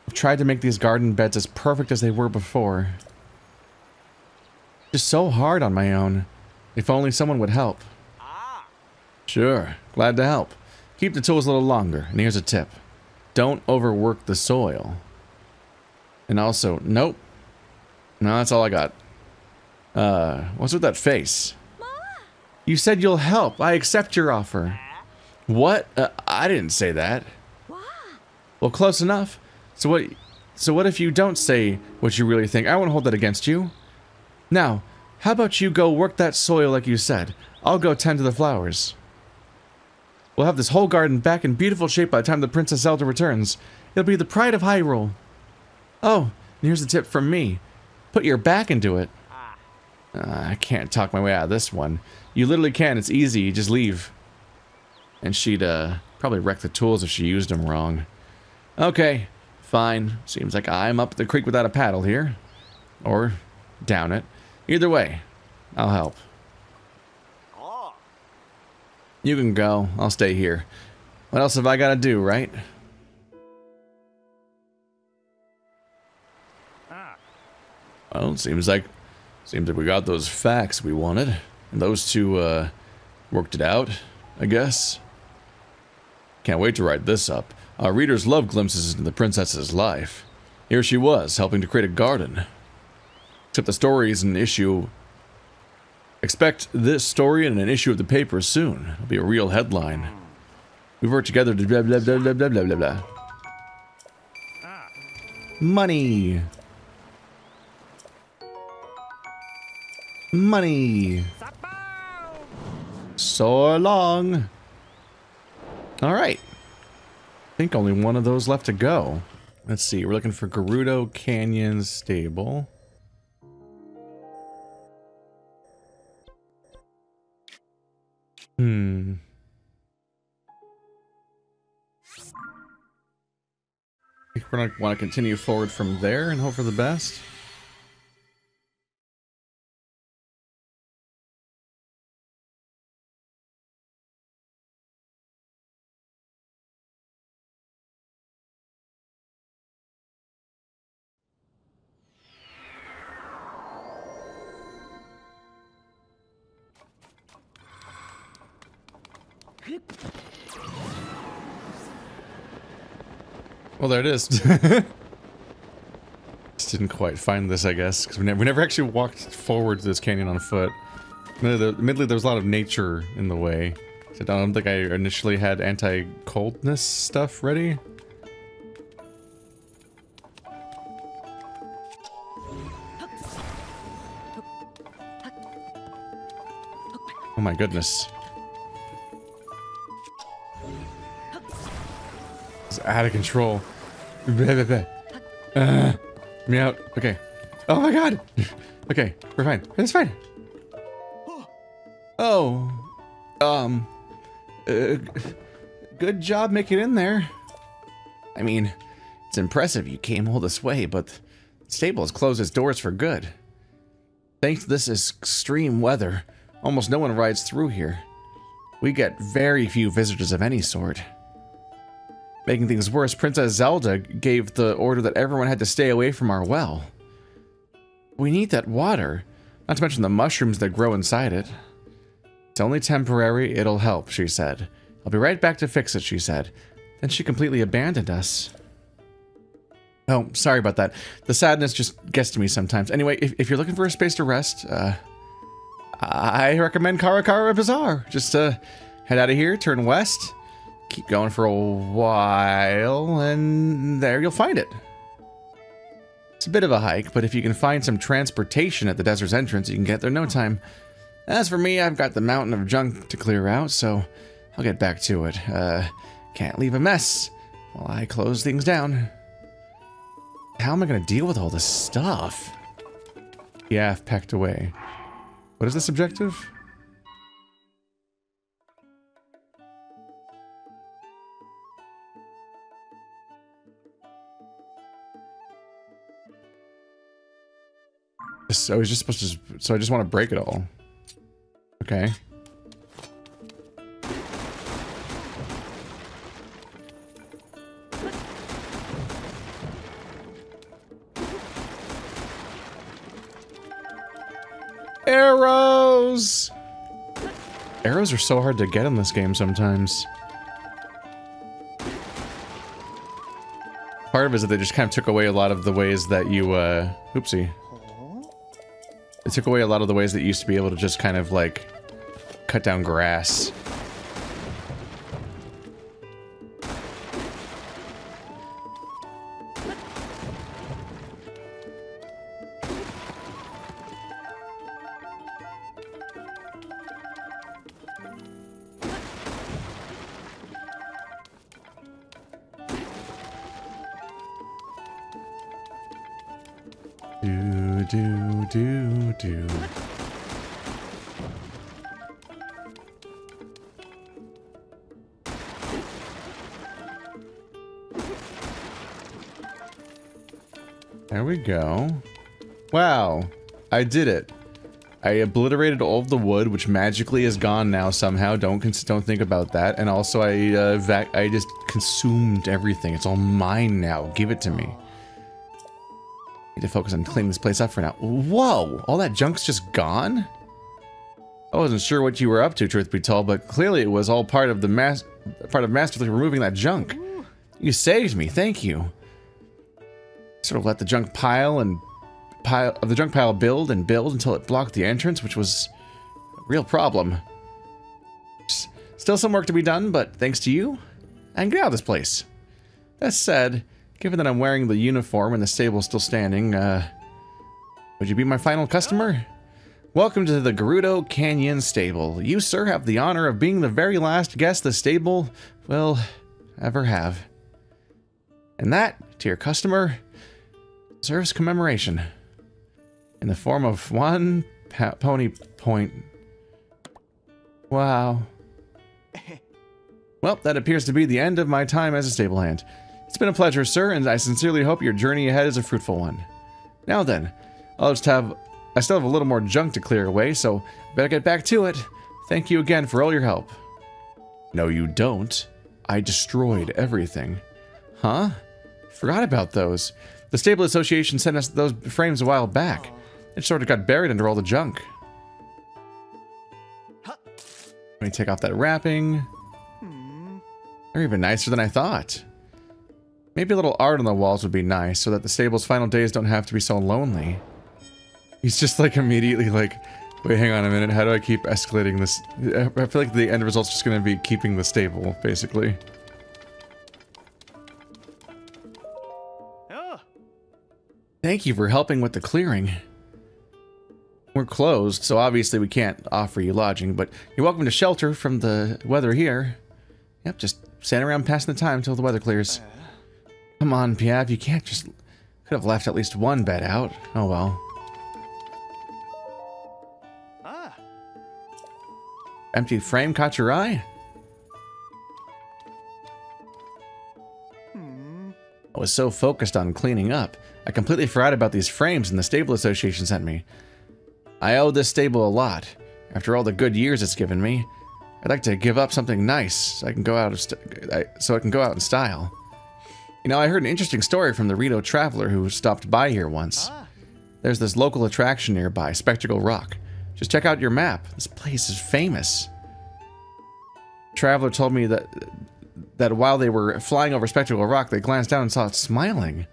I've tried to make these garden beds as perfect as they were before. Just so hard on my own. If only someone would help. Sure, glad to help. Keep the tools a little longer, and here's a tip. don't overwork the soil. And also, nope. No, that's all I got. Uh, what's with that face? You said you'll help. I accept your offer. What? Uh, I didn't say that. Well, close enough. So what? So what if you don't say what you really think? I won't hold that against you. Now, how about you go work that soil like you said? I'll go tend to the flowers. We'll have this whole garden back in beautiful shape by the time the Princess Zelda returns. It'll be the pride of Hyrule. Oh, and here's a tip from me. Put your back into it. Uh, I can't talk my way out of this one. You literally can. It's easy. You just leave. And she'd uh, probably wreck the tools if she used them wrong. Okay, fine. Seems like I'm up the creek without a paddle here. Or down it. Either way, I'll help. You can go. I'll stay here. What else have I got to do, right? Well, seems like, seems like we got those facts we wanted. And those two, uh, worked it out, I guess. Can't wait to write this up. Our readers love glimpses into the princess's life. Here she was, helping to create a garden. Except the story is an issue. Expect this story in an issue of the paper soon. It'll be a real headline. We work together to blah, blah, blah, blah, blah, blah, blah, blah. Money. Money. So long. All right. I think only one of those left to go. Let's see. We're looking for Gerudo Canyon Stable. Hmm. I think we're going to want to continue forward from there and hope for the best. Well, there it is. Just didn't quite find this, I guess, because we, ne we never actually walked forward to this canyon on foot. Admittedly, there was a lot of nature in the way. So I don't think I initially had anti-coldness stuff ready. Oh my goodness. Out of control. Blah, blah, blah. Uh, me out. Okay. Oh my god. Okay, we're fine. It's fine. Oh. Um. Uh, good job making it in there. I mean, it's impressive you came all this way, but the stable has closed its doors for good. Thanks to this extreme weather, almost no one rides through here. We get very few visitors of any sort. Making things worse, Princess Zelda gave the order that everyone had to stay away from our well. We need that water, not to mention the mushrooms that grow inside it. It's only temporary, it'll help, she said. I'll be right back to fix it, she said. Then she completely abandoned us. Oh, sorry about that. The sadness just gets to me sometimes. Anyway, if, if you're looking for a space to rest, uh, I recommend Karakara Bazaar. Just uh, head out of here, turn west. Keep going for a while, and there you'll find it. It's a bit of a hike, but if you can find some transportation at the desert's entrance, you can get there in no time. As for me, I've got the mountain of junk to clear out, so I'll get back to it. Uh, can't leave a mess while I close things down. How am I going to deal with all this stuff? Yeah, I've packed away. What is this objective? I was just supposed to, so I just want to break it all. Okay. Arrows! Arrows are so hard to get in this game sometimes. part of it is that they just kind of took away a lot of the ways that you, uh, oopsie. It took away a lot of the ways that you used to be able to just kind of, like, cut down grass. There we go. Wow, I did it. I obliterated all of the wood, which magically is gone now somehow. Don't cons don't think about that. And also, I uh, vac I just consumed everything. It's all mine now. Give it to me. I need to focus on cleaning this place up for now. Whoa! All that junk's just gone? I wasn't sure what you were up to, truth be told, but clearly it was all part of the mas part of masterfully removing that junk. You saved me. Thank you. Sort of let the junk pile and pile of the junk pile build and build until it blocked the entrance, which was a real problem. Still some work to be done, but thanks to you, I can get out of this place. That said, given that I'm wearing the uniform and the stable's still standing, uh, would you be my final customer? Welcome to the Gerudo Canyon Stable. You, sir, have the honor of being the very last guest the stable will ever have. And that, to your customer, deserves commemoration in the form of one po pony point. Wow. Well, that appears to be the end of my time as a stable hand. It's been a pleasure, sir, and I sincerely hope your journey ahead is a fruitful one. Now then, I'll just have I still have a little more junk to clear away, so better get back to it. Thank you again for all your help. No, you don't. I destroyed everything. Huh? Forgot about those. The Stable Association sent us those frames a while back. It sort of got buried under all the junk. Let me take off that wrapping. They're even nicer than I thought. Maybe a little art on the walls would be nice, so that the stable's final days don't have to be so lonely. He's just like immediately like, wait, hang on a minute, how do I keep escalating this? I feel like the end result's just gonna be keeping the stable, basically. Thank you for helping with the clearing. We're closed, so obviously we can't offer you lodging, but you're welcome to shelter from the weather here. Yep, just stand around passing the time until the weather clears. Come on, Piaf, you can't just... Could have left at least one bed out. Oh well. Ah. Empty frame caught your eye? I was so focused on cleaning up, I completely forgot about these frames and the Stable Association sent me. I owe this stable a lot. After all the good years it's given me, I'd like to give up something nice so I can go out of st I, so I can go out in style. You know, I heard an interesting story from the Rito traveler who stopped by here once. There's this local attraction nearby, Spectacle Rock. Just check out your map. This place is famous. The traveler told me that that while they were flying over Spectacle Rock, they glanced down and saw it smiling.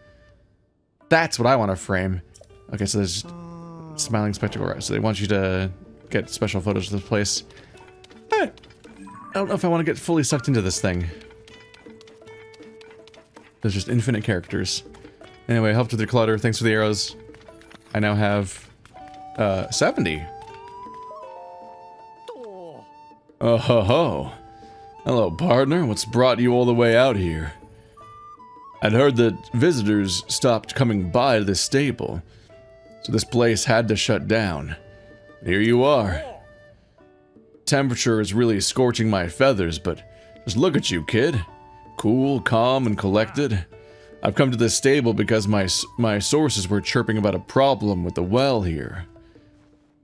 That's what I want to frame. Okay, so there's smiling Spectacle Rock. So they want you to get special photos of this place. I don't know if I want to get fully sucked into this thing. There's just infinite characters. Anyway, helped with the clutter. Thanks for the arrows. I now have uh, seventy. Oh ho ho. Hello, partner. What's brought you all the way out here? I'd heard that visitors stopped coming by this stable, so this place had to shut down. Here you are. Temperature is really scorching my feathers, but just look at you, kid. Cool, calm, and collected. I've come to this stable because my my sources were chirping about a problem with the well here.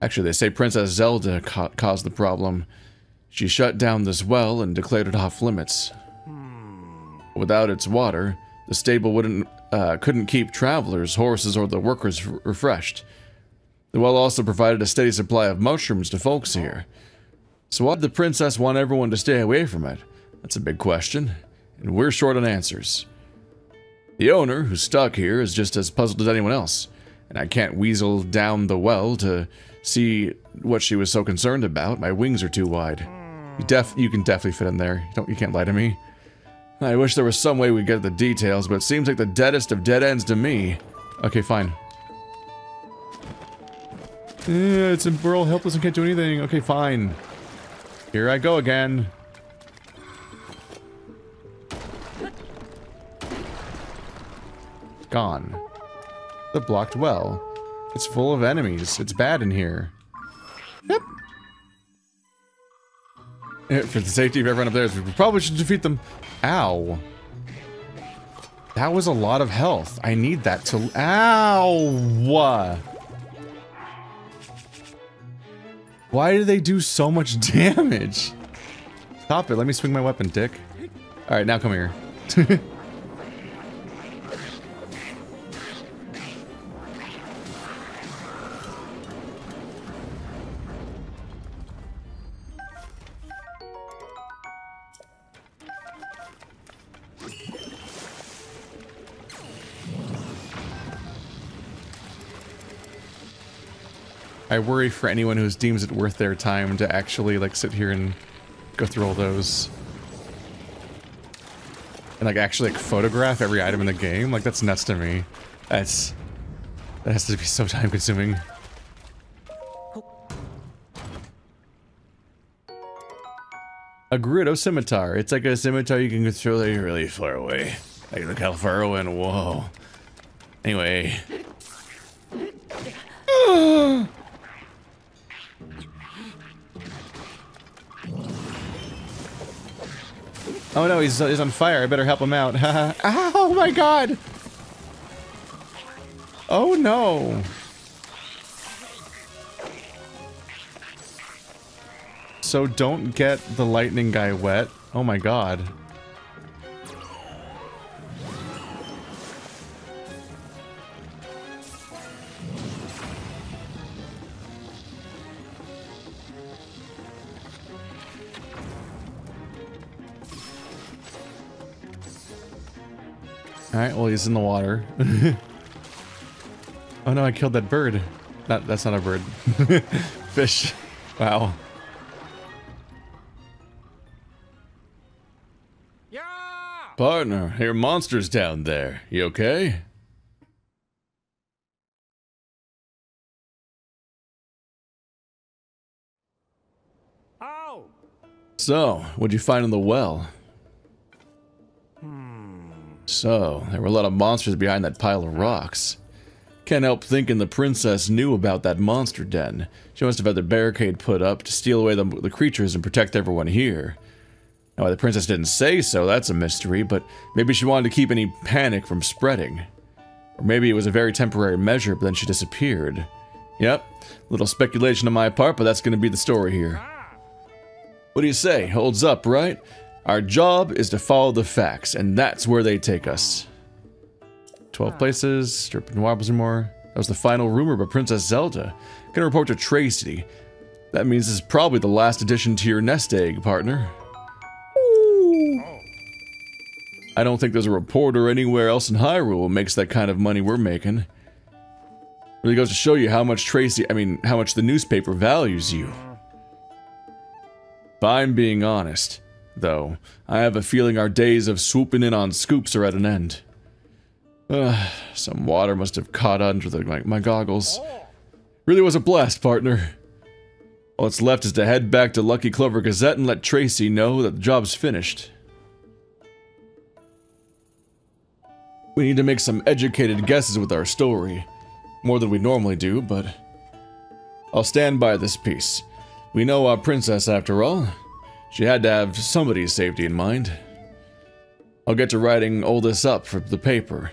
Actually, they say Princess Zelda ca caused the problem. She shut down this well and declared it off limits. Without its water, the stable wouldn't, uh, couldn't keep travelers, horses, or the workers refreshed. The well also provided a steady supply of mushrooms to folks here. So why did the princess want everyone to stay away from it? That's a big question, and we're short on answers. The owner, who's stuck here, is just as puzzled as anyone else, and I can't weasel down the well to see what she was so concerned about. My wings are too wide. You def- you can definitely fit in there. You don't- you can't lie to me. I wish there was some way we'd get the details, but it seems like the deadest of dead ends to me. Okay, fine. Yeah, it's we're all helpless and can't do anything. Okay, fine. Here I go again. Gone. The blocked well. It's full of enemies. It's bad in here. Yep. For the safety of everyone up there, we probably should defeat them. Ow. That was a lot of health. I need that to... Ow! Why do they do so much damage? Stop it. Let me swing my weapon, dick. Alright, now come here. I worry for anyone who deems it worth their time to actually, like, sit here and go through all those. And, like, actually, like, photograph every item in the game? Like, that's nuts to me. That's... That has to be so time-consuming. A Gerudo scimitar. It's like a scimitar you can control that you're really far away. Like, look how far away, and whoa. Anyway... Oh no, he's, he's on fire. I better help him out. Oh my god! Oh no! So don't get the lightning guy wet. Oh my god. Alright, well, he's in the water. Oh no, I killed that bird. That, that's not a bird. Fish. Wow. Yeah! Partner, your monster's down there. You okay? Ow! So, what'd you find in the well? So, there were a lot of monsters behind that pile of rocks. Can't help thinking the princess knew about that monster den. She must have had the barricade put up to steal away the, the creatures and protect everyone here. Now, why the princess didn't say so, that's a mystery, but maybe she wanted to keep any panic from spreading. Or maybe it was a very temporary measure, but then she disappeared. Yep, a little speculation on my part, but that's going to be the story here. What do you say? Holds up, right? Our job is to follow the facts, and that's where they take us. Twelve places, strip and wobbles and more. That was the final rumor about Princess Zelda. Gonna report to Tracy. That means this is probably the last addition to your nest egg, partner. Ooh. I don't think there's a reporter anywhere else in Hyrule who makes that kind of money we're making. Really goes to show you how much Tracy, I mean, how much the newspaper values you. If I'm being honest, though, I have a feeling our days of swooping in on scoops are at an end. Uh, some water must have caught under the, my, my goggles. Really was a blast, partner. All that's left is to head back to Lucky Clover Gazette and let Tracy know that the job's finished. We need to make some educated guesses with our story. More than we normally do, but... I'll stand by this piece. We know our princess, after all. She had to have somebody's safety in mind. I'll get to writing all this up for the paper.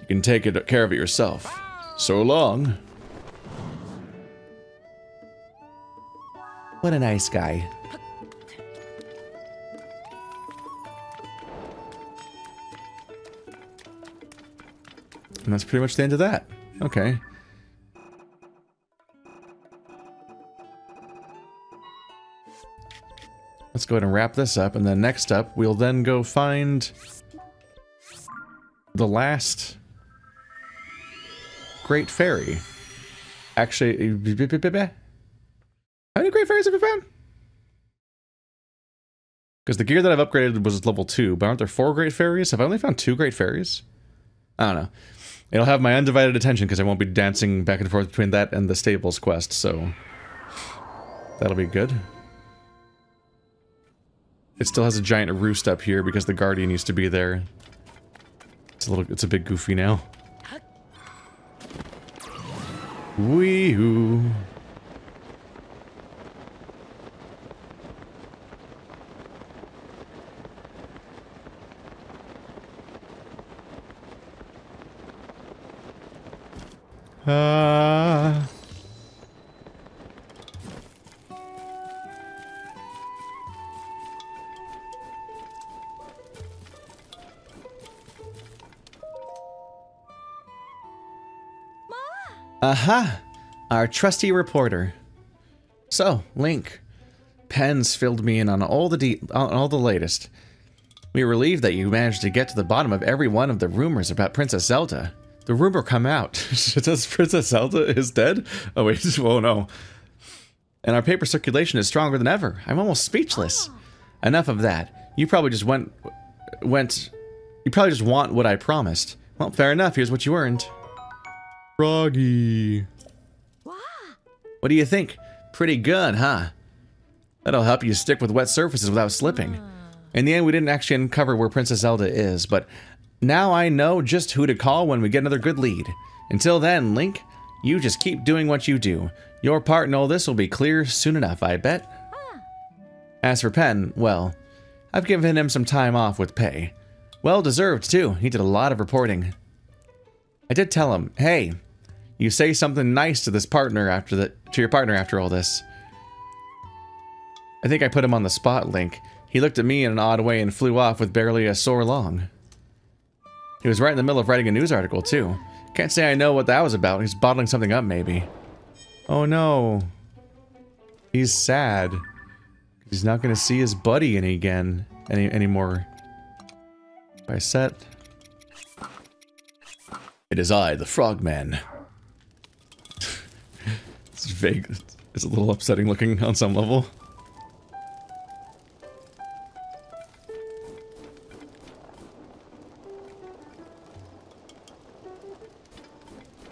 You can take it, care of it yourself. So long. What a nice guy. And that's pretty much the end of that. Okay. Let's go ahead and wrap this up, and then next up, we'll then go find the last great fairy. Actually, how many great fairies have we found? Because the gear that I've upgraded was level two, but aren't there four great fairies? Have I only found two great fairies? I don't know. It'll have my undivided attention because I won't be dancing back and forth between that and the stables quest, so that'll be good. It still has a giant roost up here because the guardian used to be there. It's a little, it's a bit goofy now. Wee-hoo. Uh... Aha! Our trusty reporter. So, Link. Penn's filled me in on all the de- on all the latest. We were relieved that you managed to get to the bottom of every one of the rumors about Princess Zelda. The rumor come out. Does Princess Zelda is dead? Oh wait, oh no. And our paper circulation is stronger than ever. I'm almost speechless. Enough of that. You probably just went... went... You probably just want what I promised. Well, fair enough. Here's what you earned. Froggy. What do you think? Pretty good, huh? That'll help you stick with wet surfaces without slipping. In the end, we didn't actually uncover where Princess Zelda is, but... now I know just who to call when we get another good lead. Until then, Link, you just keep doing what you do. Your part in all this will be clear soon enough, I bet. As for Penn, well, I've given him some time off with pay. Well deserved, too. He did a lot of reporting. I did tell him, hey, you say something nice to this partner after the, to your partner after all this. I think I put him on the spot, Link. He looked at me in an odd way and flew off with barely a sore lung. He was right in the middle of writing a news article, too. Can't say I know what that was about. He's bottling something up, maybe. Oh, no. He's sad. He's not going to see his buddy any again any anymore. By set. It is I, the Frogman. It's vague. It's a little upsetting looking on some level.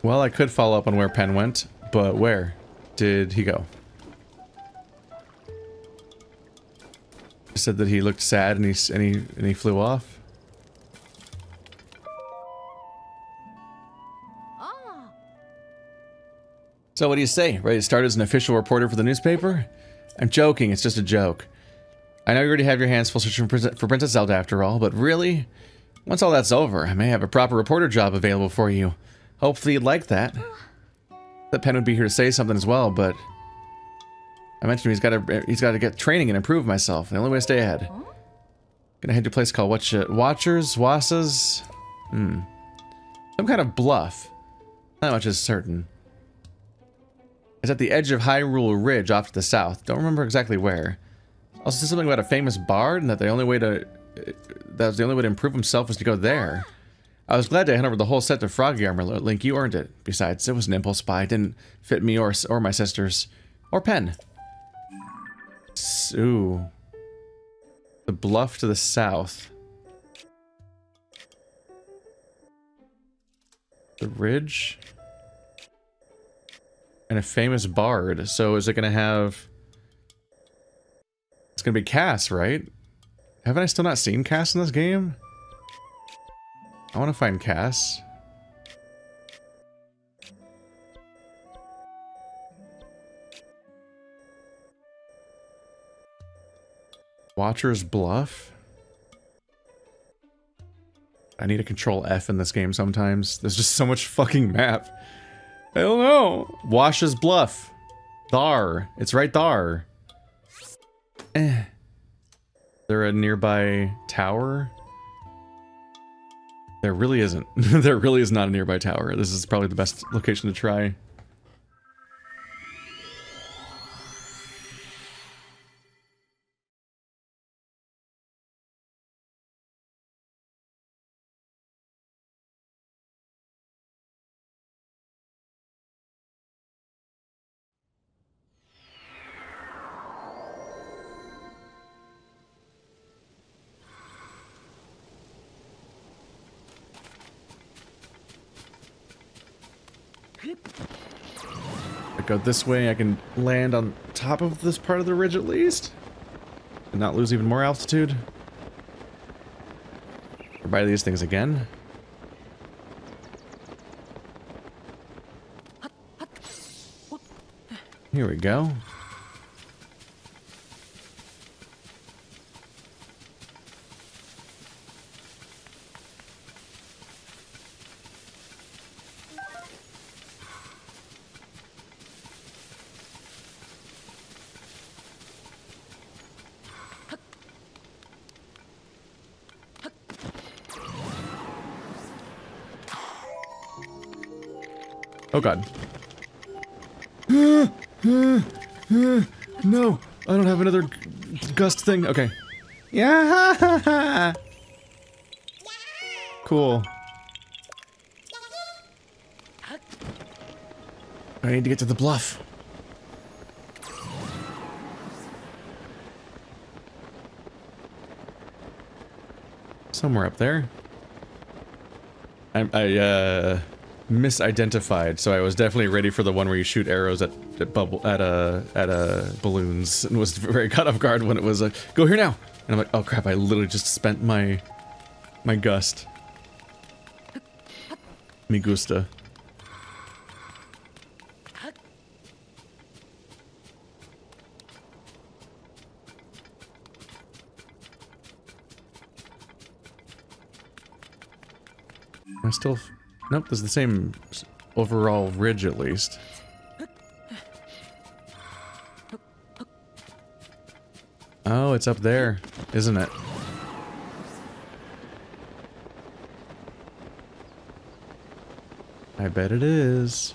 Well, I could follow up on where Penn went, but where did he go? He said that he looked sad and he, and he, and he flew off. Oh. So what do you say? Ready to start as an official reporter for the newspaper? I'm joking, it's just a joke. I know you already have your hands full searching for Princess Zelda after all, but really? Once all that's over, I may have a proper reporter job available for you. Hopefully you'd like that. That Penn would be here to say something as well, but I mentioned he's got to he's got to get training and improve myself. The only way to stay ahead. I'm gonna head to a place called Watcha, Watchers, Wassas, hmm, some kind of bluff. Not much is certain. It's at the edge of Hyrule Ridge, off to the south. Don't remember exactly where. Also said something about a famous bard and that the only way to that was the only way to improve himself was to go there. I was glad to hand over the whole set of froggy armor, Link. You earned it. Besides, it was an impulse buy. It didn't fit me or or my sisters. Or Penn. Ooh. The bluff to the south. The ridge. And a famous bard. So is it going to have... It's going to be Kass, right? Haven't I still not seen Kass in this game? I want to find Kass. Watcher's Bluff? I need to control F in this game sometimes. There's just so much fucking map. I don't know. Watcher's Bluff. Thar. It's right thar. Eh. Is there a nearby tower? There really isn't. There really is not a nearby tower. This is probably the best location to try. go this way. I can land on top of this part of the ridge at least. And not lose even more altitude. Or buy these things again. Here we go. Oh god. Uh, uh, uh, no! I don't have another gust thing. Okay. Yeah! Cool. I need to get to the bluff. Somewhere up there. I, I uh... misidentified, so I was definitely ready for the one where you shoot arrows at, at bubble at a at a balloons, and was very caught off guard when it was like, "Go here now!" And I'm like, "Oh crap! I literally just spent my my gust." Mi gusta. I still. Nope, there's the same overall ridge at least. Oh, it's up there, isn't it? I bet it is.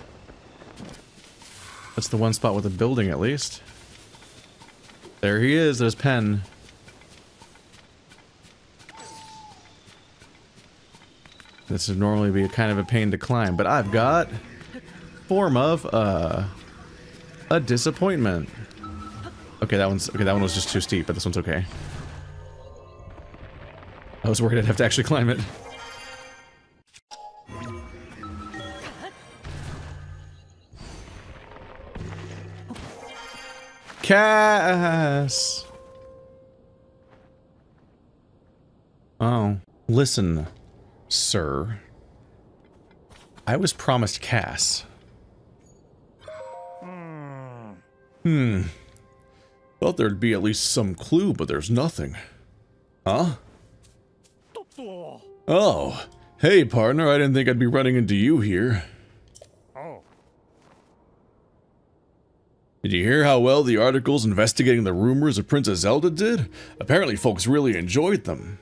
That's the one spot with a building at least. There he is, there's Penn. This would normally be a kind of a pain to climb, but I've got form of uh, a disappointment. Okay, that one's okay. That one was just too steep, but this one's okay. I was worried I'd have to actually climb it. Kass. Oh, listen. Sir, I was promised Kass. Mm. Hmm. Thought there'd be at least some clue, but there's nothing. Huh? Oh, hey partner, I didn't think I'd be running into you here. Oh. Did you hear how well the articles investigating the rumors of Princess Zelda did? Apparently folks really enjoyed them.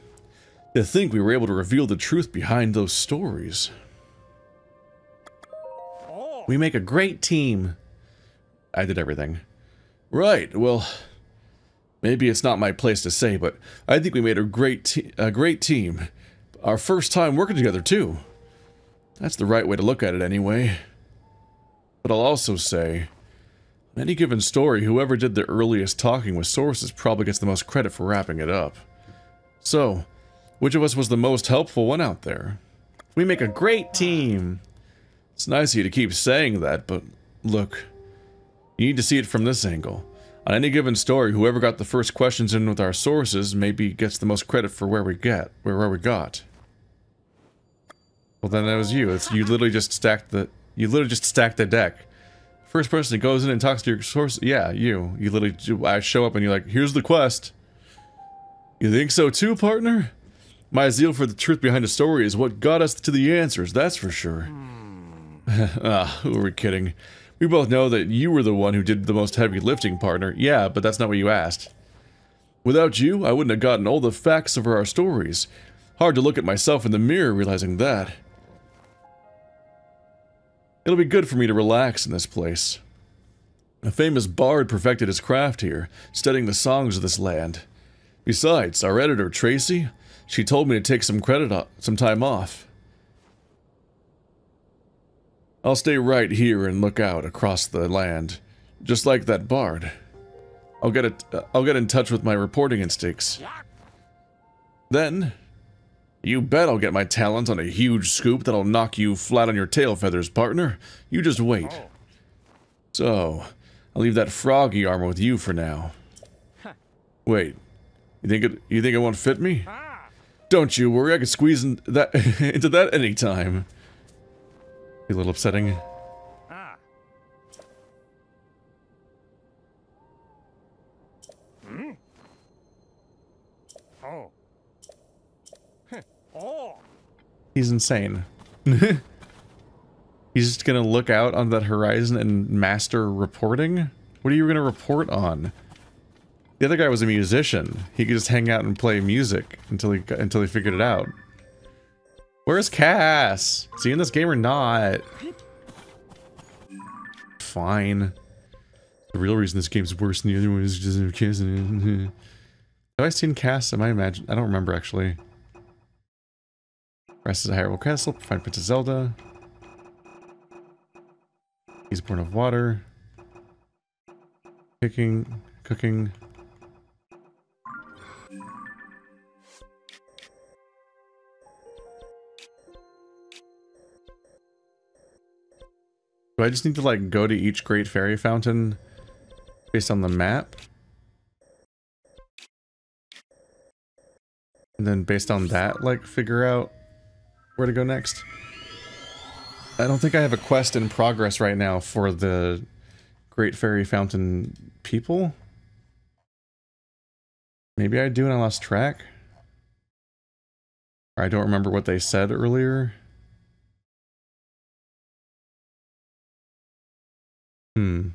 To think we were able to reveal the truth behind those stories. We make a great team. I did everything. Right, well, maybe it's not my place to say, but I think we made a great, te a great team. Our first time working together, too. That's the right way to look at it, anyway. But I'll also say, in any given story, whoever did the earliest talking with sources probably gets the most credit for wrapping it up. So, which of us was the most helpful one out there? We make a great team! It's nice of you to keep saying that, but look, you need to see it from this angle. On any given story, whoever got the first questions in with our sources maybe gets the most credit for where we get, where, where we got. Well then that was you. It's, you literally just stacked the, you literally just stacked the deck. First person that goes in and talks to your source, yeah, you. You literally, I show up and you're like, here's the quest. You think so too, partner? My zeal for the truth behind a story is what got us to the answers, that's for sure. Ah, who are we kidding? We both know that you were the one who did the most heavy lifting, partner. Yeah, but that's not what you asked. Without you, I wouldn't have gotten all the facts of our stories. Hard to look at myself in the mirror realizing that. It'll be good for me to relax in this place. A famous bard perfected his craft here, studying the songs of this land. Besides, our editor, Tracy, she told me to take some credit, some time off. I'll stay right here and look out across the land, just like that bard. I'll get it. I'll get in touch with my reporting instincts. Then, you bet I'll get my talents on a huge scoop that'll knock you flat on your tail feathers, partner. You just wait. So, I'll leave that froggy armor with you for now. Wait, you think it, you think it won't fit me? Don't you worry, I can squeeze in that into that anytime. A little upsetting. He's insane. He's just gonna look out on that horizon and master reporting? What are you gonna report on? The other guy was a musician. He could just hang out and play music until he until he figured it out. Where's Kass? Is he in this game or not? Fine. The real reason this game's worse than the other one is just Kass. Have I seen Kass? Am I imagine? I don't remember actually. Rest is a Hyrule Castle. Find Princess Zelda. He's born of water. Cooking, cooking. Do I just need to like go to each great fairy fountain based on the map? And then based on that, like figure out where to go next? I don't think I have a quest in progress right now for the Great Fairy Fountain people. Maybe I do and I lost track? Or I don't remember what they said earlier. Hmm.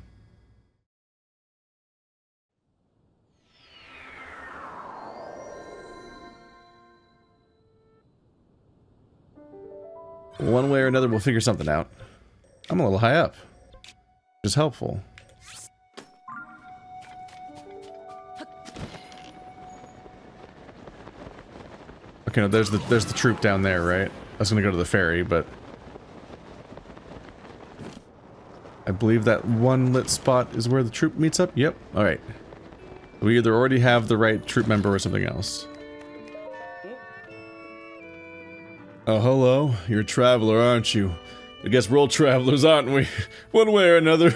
One way or another, we'll figure something out. I'm a little high up, which is helpful. Okay, no, there's the there's the troop down there, right? I was gonna go to the ferry, but I believe that one lit spot is where the troop meets up. Yep. All right. We either already have the right troop member or something else. Oh, hello. You're a traveler, aren't you? I guess we're all travelers, aren't we? One way or another.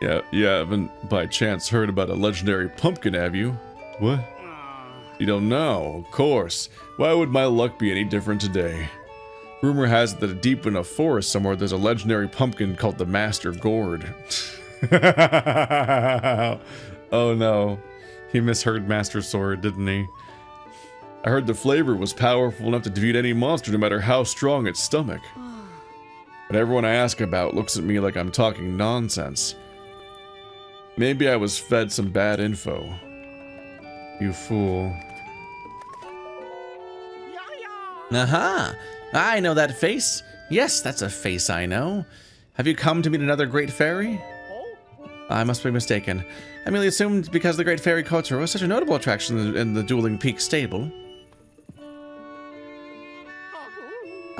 yeah, you haven't by chance heard about a legendary pumpkin, have you? What? You don't know, of course. Why would my luck be any different today? Rumor has it that deep in a forest somewhere there's a legendary pumpkin called the Master Gourd. Oh no. He misheard Master Sword, didn't he? I heard the flavor was powerful enough to defeat any monster, no matter how strong its stomach. But everyone I ask about looks at me like I'm talking nonsense. Maybe I was fed some bad info. You fool. Aha! I know that face. Yes, that's a face I know. Have you come to meet another great fairy? I must be mistaken. I merely assumed because the great fairy Kotaro was such a notable attraction in the, in the Dueling Peak stable.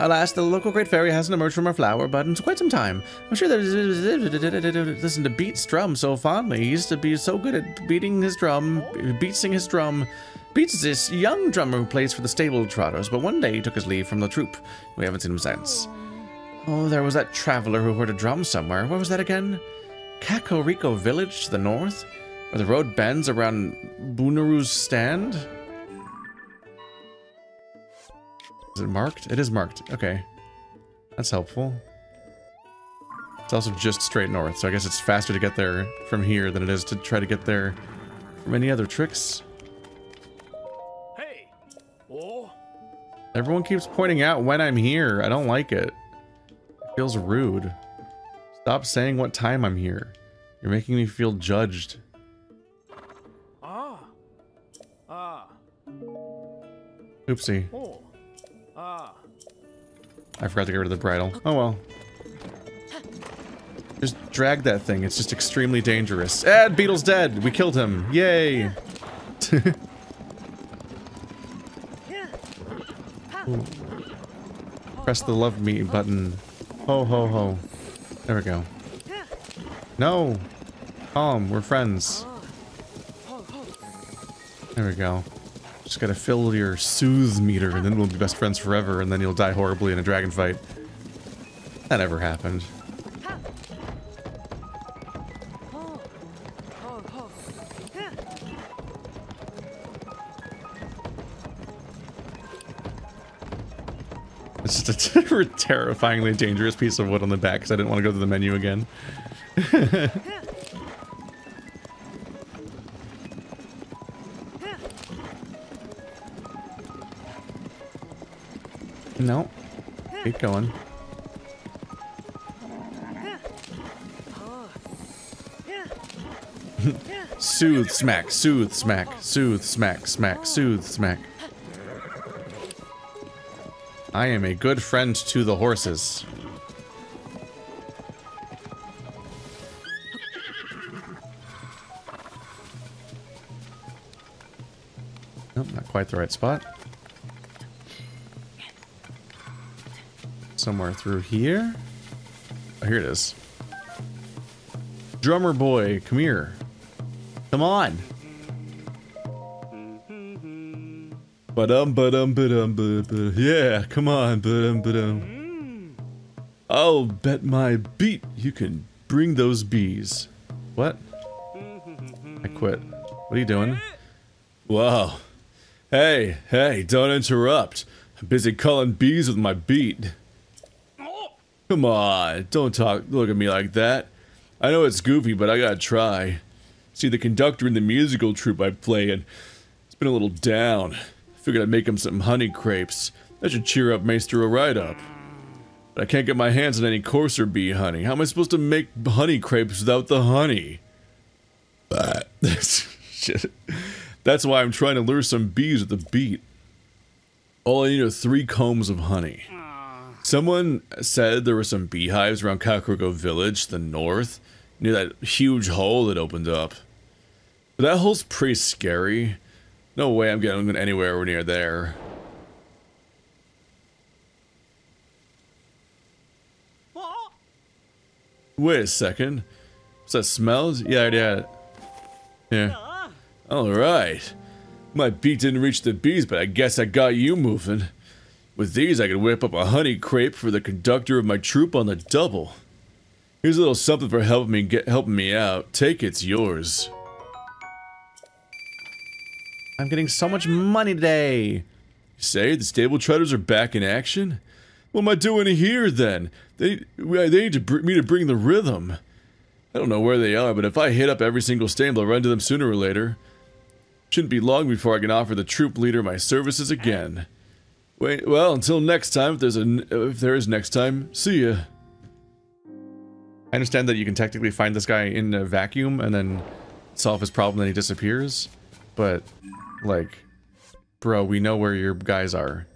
Alas, the local great fairy hasn't emerged from her flower bud in quite some time. I'm sure that listen to Beat's drum so fondly. He used to be so good at beating his drum, beating his drum. Beats is this young drummer who plays for the stable trotters, but one day he took his leave from the troupe. We haven't seen him since. Oh, there was that traveler who heard a drum somewhere. Where was that again? Kakariko village to the north, where the road bends around Bunaru's stand? Is it marked? It is marked. Okay. That's helpful. It's also just straight north, so I guess it's faster to get there from here than it is to try to get there from any other tricks. Hey. Oh. Everyone keeps pointing out when I'm here. I don't like it. It feels rude. Stop saying what time I'm here. You're making me feel judged. Ah. Ah. Oopsie. Oh. I forgot to get rid of the bridle. Oh well. Just drag that thing. It's just extremely dangerous. And Beetle's dead. We killed him. Yay. Press the love me button. Ho ho ho. There we go. No. Calm. We're friends. There we go. Just gotta fill your soothe meter, and then we'll be best friends forever, and then you'll die horribly in a dragon fight. That never happened. It's just a ter terrifyingly dangerous piece of wood on the back because I didn't want to go to the menu again. No. Keep going. Soothe, smack, soothe, smack, soothe, smack, smack, soothe, smack. I am a good friend to the horses. Nope, not quite the right spot. Somewhere through here. Oh, here it is. Drummer boy, come here. Come on. Ba-dum, ba-dum, ba-dum, ba-dum. Yeah, come on, ba-dum, ba-dum. I'll bet my beat you can bring those bees. What? I quit. What are you doing? Wow. Hey, hey, don't interrupt. I'm busy calling bees with my beat. Come on, don't talk, look at me like that. I know it's goofy, but I gotta try. See, the conductor in the musical troupe I play in, it's been a little down. Figured I'd make him some honey crepes. That should cheer up Maestro right up. But I can't get my hands on any coarser bee honey. How am I supposed to make honey crepes without the honey? But shit. That's why I'm trying to lure some bees with the beat. All I need are three combs of honey. Someone said there were some beehives around Kakariko Village, the north, near that huge hole that opened up. But that hole's pretty scary. No way I'm getting anywhere near there. Wait a second. What's that smell? Yeah, yeah. Yeah. Alright. My beat didn't reach the bees, but I guess I got you moving. With these, I could whip up a honey crepe for the conductor of my troupe on the double. Here's a little something for helping me get helping me out. Take it's yours. I'm getting so much money today. You say the stable treaders are back in action? What am I doing here then? They they need to br me to bring the rhythm. I don't know where they are, but if I hit up every single stable, I'll run to them sooner or later. Shouldn't be long before I can offer the troop leader my services again. Wait, well, until next time, if there's a if there is next time, see ya. I understand that you can technically find this guy in a vacuum and then solve his problem, and he disappears, but. Like, bro, we know where your guys are.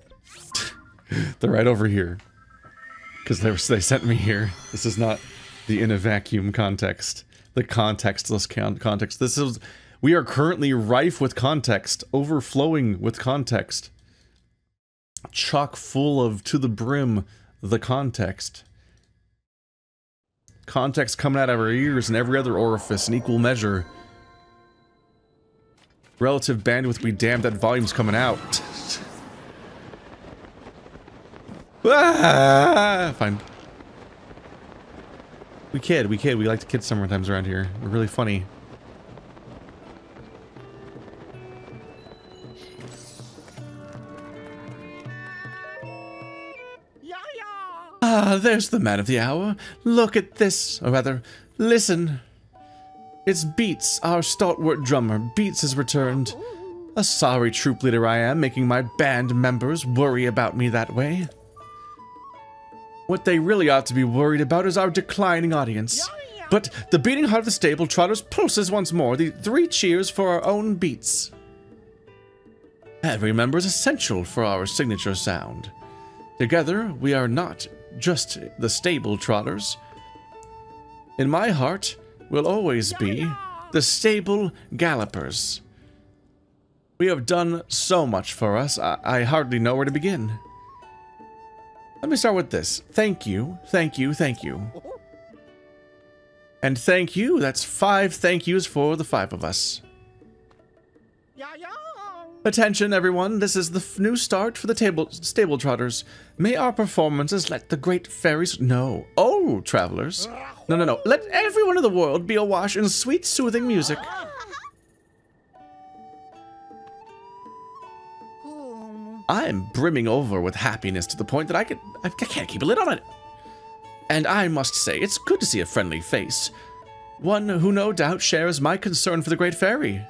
They're right over here. Because they, they sent me here. This is not the in a vacuum context. The contextless con context. This is... We are currently rife with context. Overflowing with context. Chock full of, to the brim, the context. Context coming out of our ears and every other orifice in equal measure. Relative bandwidth, we damn that volume's coming out. Ah, fine. We kid, we kid, we like to kid sometimes around here. We're really funny. Ah, there's the man of the hour. Look at this, or rather, listen. It's Beats, our stalwart drummer. Beats has returned. A sorry troop leader I am, making my band members worry about me that way. What they really ought to be worried about is our declining audience. But the beating heart of the stable trotters pulses once more, the three cheers for our own Beats. Every member is essential for our signature sound. Together, we are not just the stable trotters. In my heart... will always be the stable gallopers. We have done so much for us, I, I hardly know where to begin. Let me start with this. Thank you, thank you, thank you. And thank you, that's five thank yous for the five of us. Attention everyone, this is the f new start for the table stable trotters. May our performances let the great fairies know. Oh, travelers. No, no, no. Let everyone in the world be awash in sweet, soothing music. I'm brimming over with happiness to the point that I, could, I can't keep a lid on it. And I must say, it's good to see a friendly face. One who no doubt shares my concern for the Great Fairy.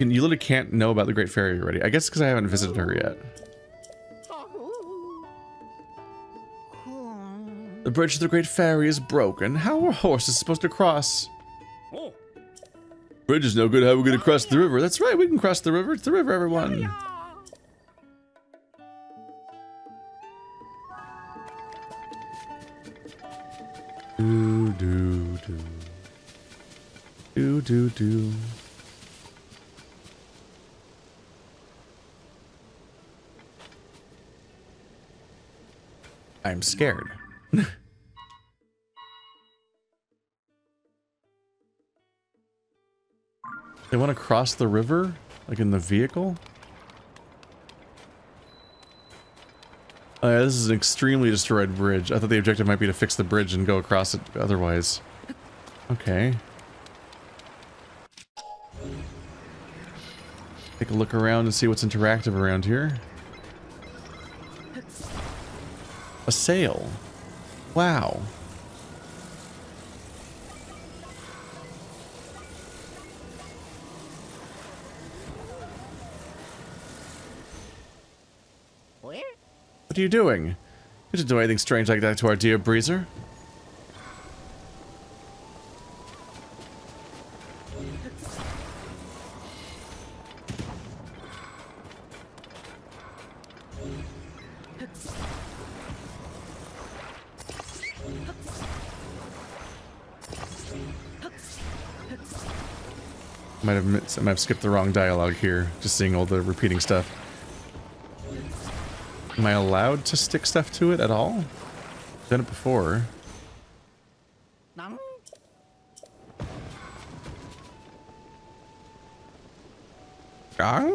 And you literally can't know about the Great Fairy already. I guess because I haven't visited her yet. The bridge to the Great Fairy is broken. How are horses supposed to cross? Bridge is no good. How are we going to cross the river? That's right. We can cross the river. It's the river, everyone. Do, do, do. Do, do, do. I'm scared. They want to cross the river? Like in the vehicle? Oh yeah, this is an extremely destroyed bridge. I thought the objective might be to fix the bridge and go across it otherwise. Okay. Take a look around and see what's interactive around here. A sail. Wow. What are you doing? You didn't do anything strange like that to our dear Breezer. Might have, I might have skipped the wrong dialogue here, just seeing all the repeating stuff. Am I allowed to stick stuff to it at all? I've done it before. Ah?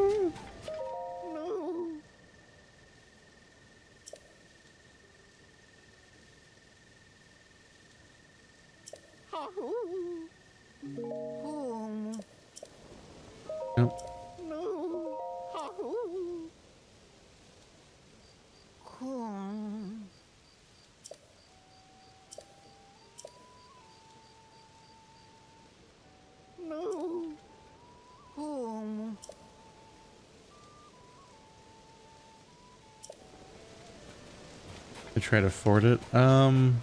Try to afford it. Um,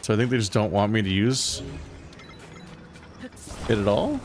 so I think they just don't want me to use it at all.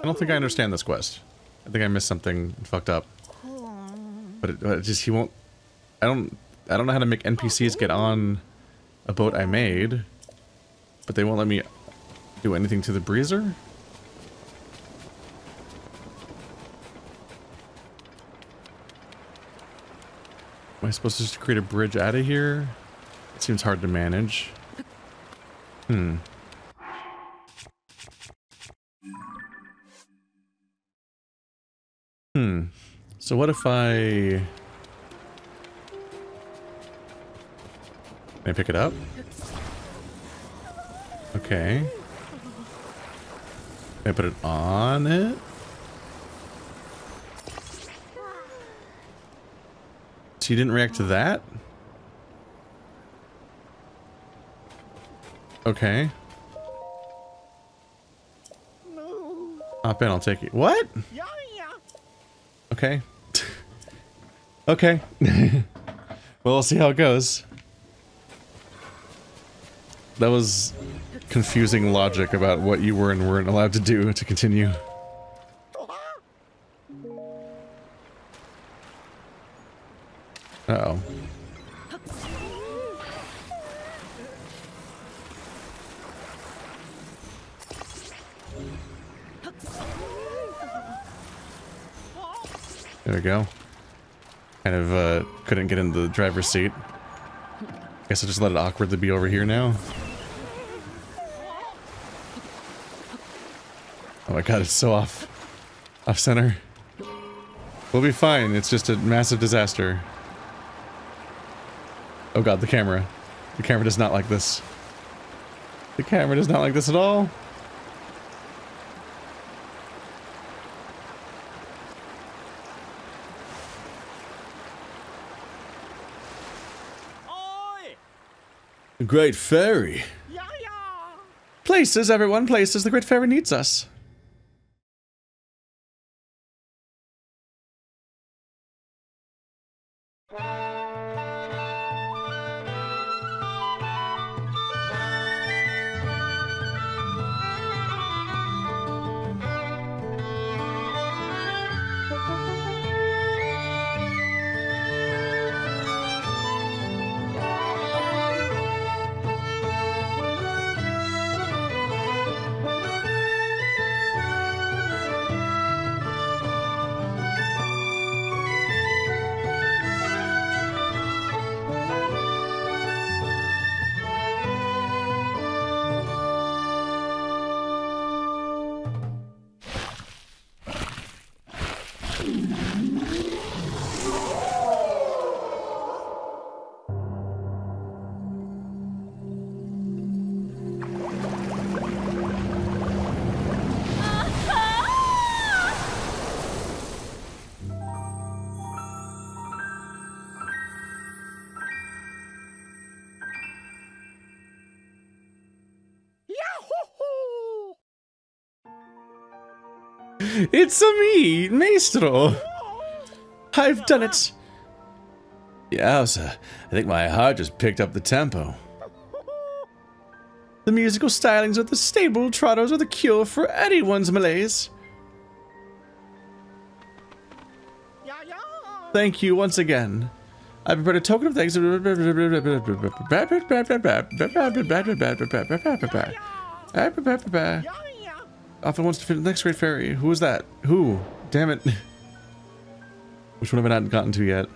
I don't think I understand this quest. I think I missed something and fucked up. But it, it just, he won't... I don't... I don't know how to make N P Cs get on a boat I made. But they won't let me do anything to the Breezer? Am I supposed to just create a bridge out of here? It seems hard to manage. Hmm. Hmm. So what if I... Can I pick it up? Okay. Can I put it on it? So you didn't react to that? Okay. Hop in, I'll take it. What? Okay. Okay. Well, we'll see how it goes. that was confusing logic about what you were and weren't allowed to do to continue. Uh-oh. There we go. Kind of, uh, couldn't get in the driver's seat. Guess I'll just let it awkwardly be over here now. Oh my god, it's so off... off center. We'll be fine, it's just a massive disaster. Oh god, the camera. The camera does not like this. The camera does not like this at all. The Great Fairy. Places, everyone, places. The Great Fairy needs us. It's a me, Maestro! I've done it! Yeah, sir. I think my heart just picked up the tempo. The musical stylings of the stable trotters are the cure for anyone's malaise. Thank you once again. I prepared a token of thanks. Often wants to fit the next great fairy. Who was that? Who? Damn it. Which one have I not gotten to yet?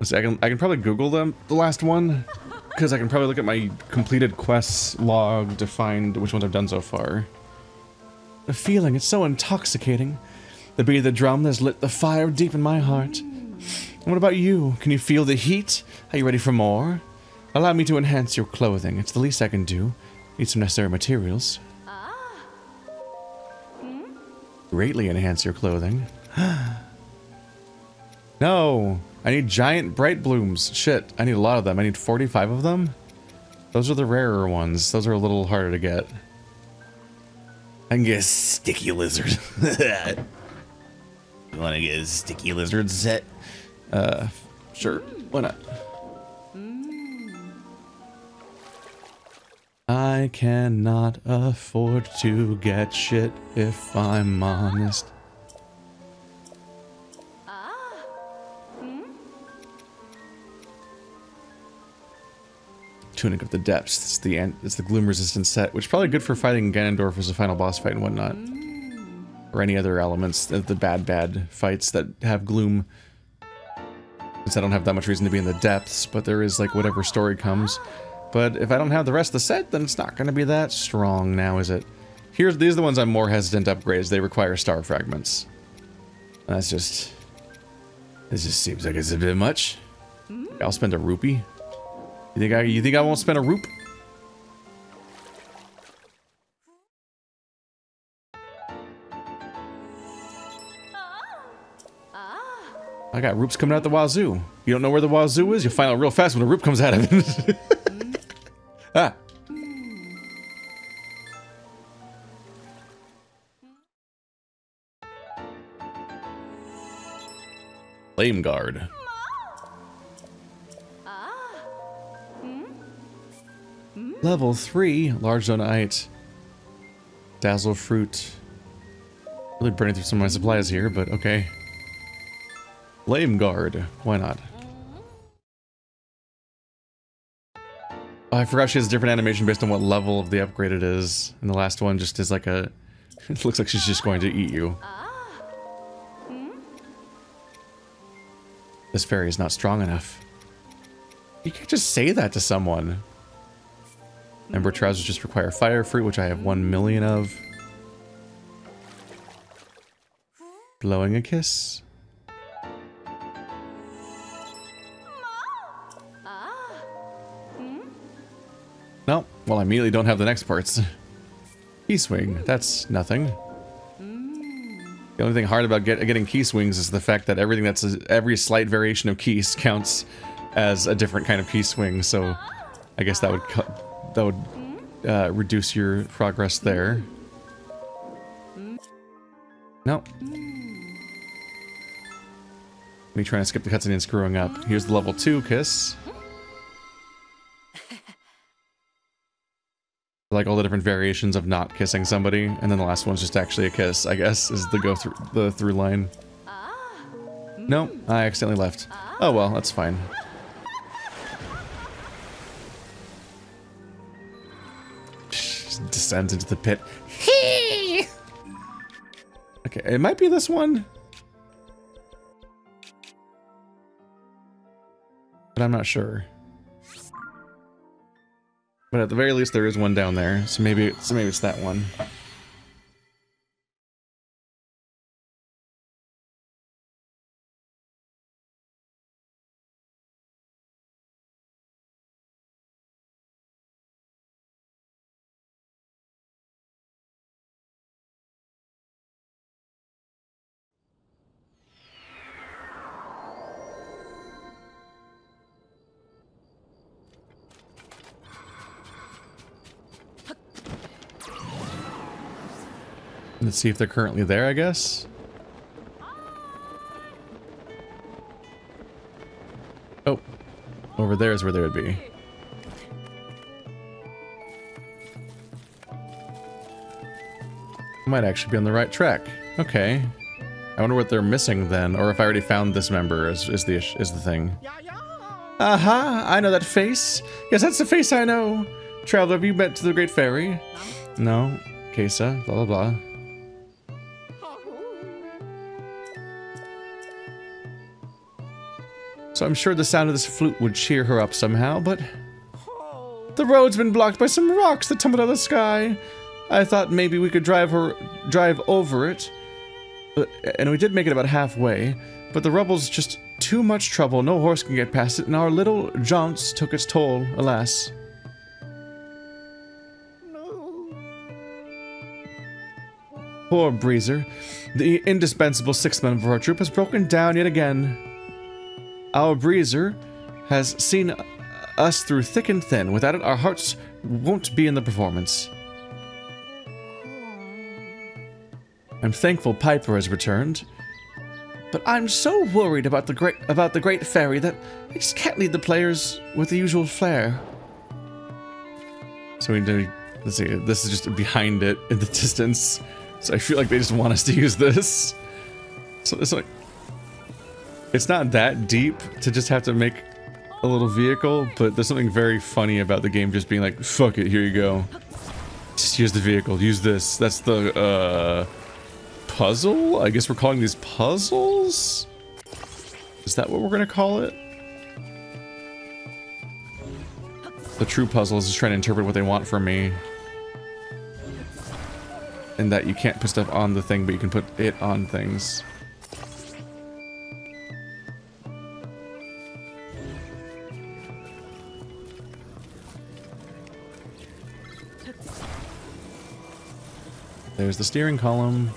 Let's see, I can, I can probably Google them, the last one, because I can probably look at my completed quests log to find which ones I've done so far. The feeling, it's so intoxicating. The beat of the drum has lit the fire deep in my heart. And what about you? Can you feel the heat? Are you ready for more? Allow me to enhance your clothing. It's the least I can do. Need some necessary materials. Ah. Hmm? Greatly enhance your clothing. No! I need giant bright blooms. Shit, I need a lot of them. I need forty-five of them? Those are the rarer ones. Those are a little harder to get. I can get a sticky lizard. You wanna get a sticky lizard set? Uh, sure. Why not? I cannot afford to get shit if I'm honest. Ah. Hmm? Tunic of the Depths. It's the an it's the gloom resistant set, which is probably good for fighting Ganondorf as a final boss fight and whatnot, mm. or any other elements of the bad bad fights that have gloom. Since I don't have that much reason to be in the depths, but there is like whatever story comes. But if I don't have the rest of the set, then it's not going to be that strong now, is it? Here's, these are the ones I'm more hesitant to upgrade, as they require star fragments. That's just... This just seems like it's a bit much. I'll spend a rupee. You think I, you think I won't spend a roop? I got roops coming out the wazoo. You don't know where the wazoo is? You'll find out real fast when a roop comes out of it. Ah. Flame guard. Ah. Hmm? Level three, large Zonite. Dazzle fruit. Really burning through some of my supplies here, but okay. Flame guard. Why not? Oh, I forgot she has a different animation based on what level of the upgrade it is. And the last one just is like a... It looks like she's just going to eat you. This fairy is not strong enough. You can't just say that to someone. Ember trousers just require fire fruit, which I have one million of. Blowing a kiss. No, well, I immediately don't have the next parts. Key swing, that's nothing. The only thing hard about get, getting key swings is the fact that everything that's a, every slight variation of keys counts as a different kind of key swing. So, I guess that would that would uh, reduce your progress there. No. Me trying to skip the cutscene and screwing up. Here's the level two kiss. Like all the different variations of not kissing somebody, and then the last one's just actually a kiss, I guess, is the go through the through line. No, I accidentally left. Oh well, that's fine. Just descends into the pit. Okay, it might be this one, but I'm not sure. But at the very least, there is one down there, so maybe, so maybe it's that one. Let's see if they're currently there, I guess. Oh, over there is where they would be. Might actually be on the right track. Okay. I wonder what they're missing then, or if I already found this member is, is the is the thing. Aha! I know that face. Yes, that's the face I know. Traveler, have you met to the Great Fairy? No. Kesa. Blah blah blah. So I'm sure the sound of this flute would cheer her up somehow, but... The road's been blocked by some rocks that tumbled out of the sky. I thought maybe we could drive her, drive over it. But, and we did make it about halfway, but the rubble's just too much trouble. No horse can get past it, and our little jaunts took its toll, alas. No. Poor Breezer. The indispensable sixth member of our troop has broken down yet again. Our Breezer has seen us through thick and thin. Without it, our hearts won't be in the performance. I'm thankful Piper has returned, but I'm so worried about the great about the great fairy that I just can't lead the players with the usual flair. So we do. Let's see. This is just behind it in the distance. So I feel like they just want us to use this. So it's like. It's not that deep to just have to make a little vehicle, but there's something very funny about the game just being like, fuck it, here you go. Just use the vehicle, use this. That's the, uh... puzzle? I guess we're calling these puzzles? Is that what we're gonna call it? The true puzzle is just trying to interpret what they want from me. And that you can't put stuff on the thing, but you can put it on things. There's the steering column.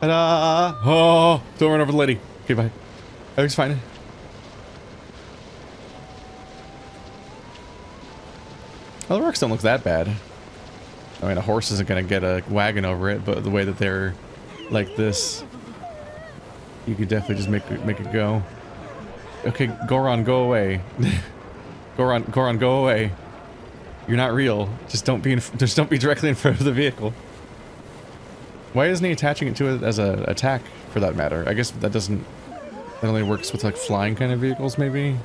Ta-da! Oh, don't run over the lady. Okay, bye. Everything's fine. Oh, the rocks don't look that bad. I mean, a horse isn't gonna get a wagon over it, but the way that they're like this, you could definitely just make it, make it go. Okay, Goron, go away. Goron, Goron, go away. You're not real. Just don't be in, just don't be directly in front of the vehicle. Why isn't he attaching it to it as a attack, for that matter? I guess that doesn't... That only works with, like, flying kind of vehicles, maybe?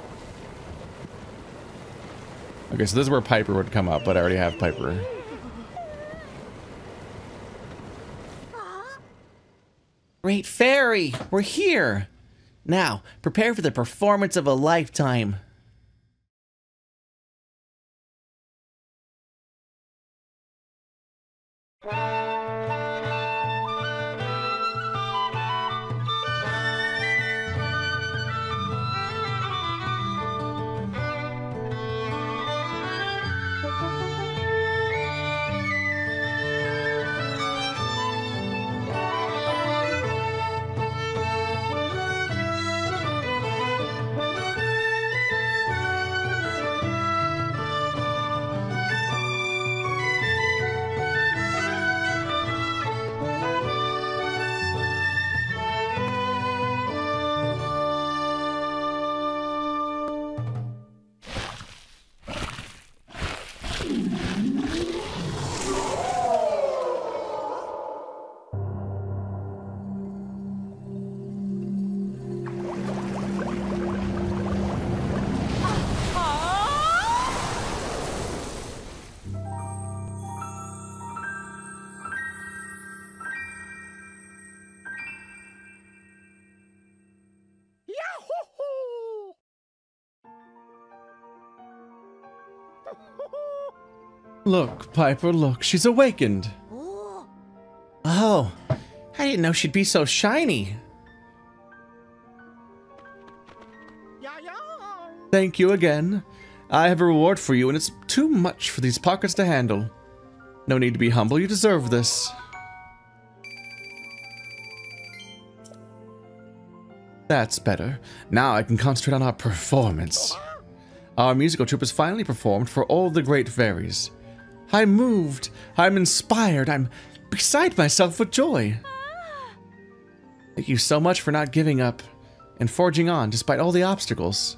Okay, so this is where Piper would come up, but I already have Piper. Great fairy! We're here! Now, prepare for the performance of a lifetime. Look, Piper, look. She's awakened. Oh, I didn't know she'd be so shiny. Thank you again. I have a reward for you, and it's too much for these pockets to handle. No need to be humble. You deserve this. That's better. Now I can concentrate on our performance. Our musical troupe has finally performed for all the great fairies. I'm moved. I'm inspired. I'm beside myself with joy. Thank you so much for not giving up and forging on despite all the obstacles.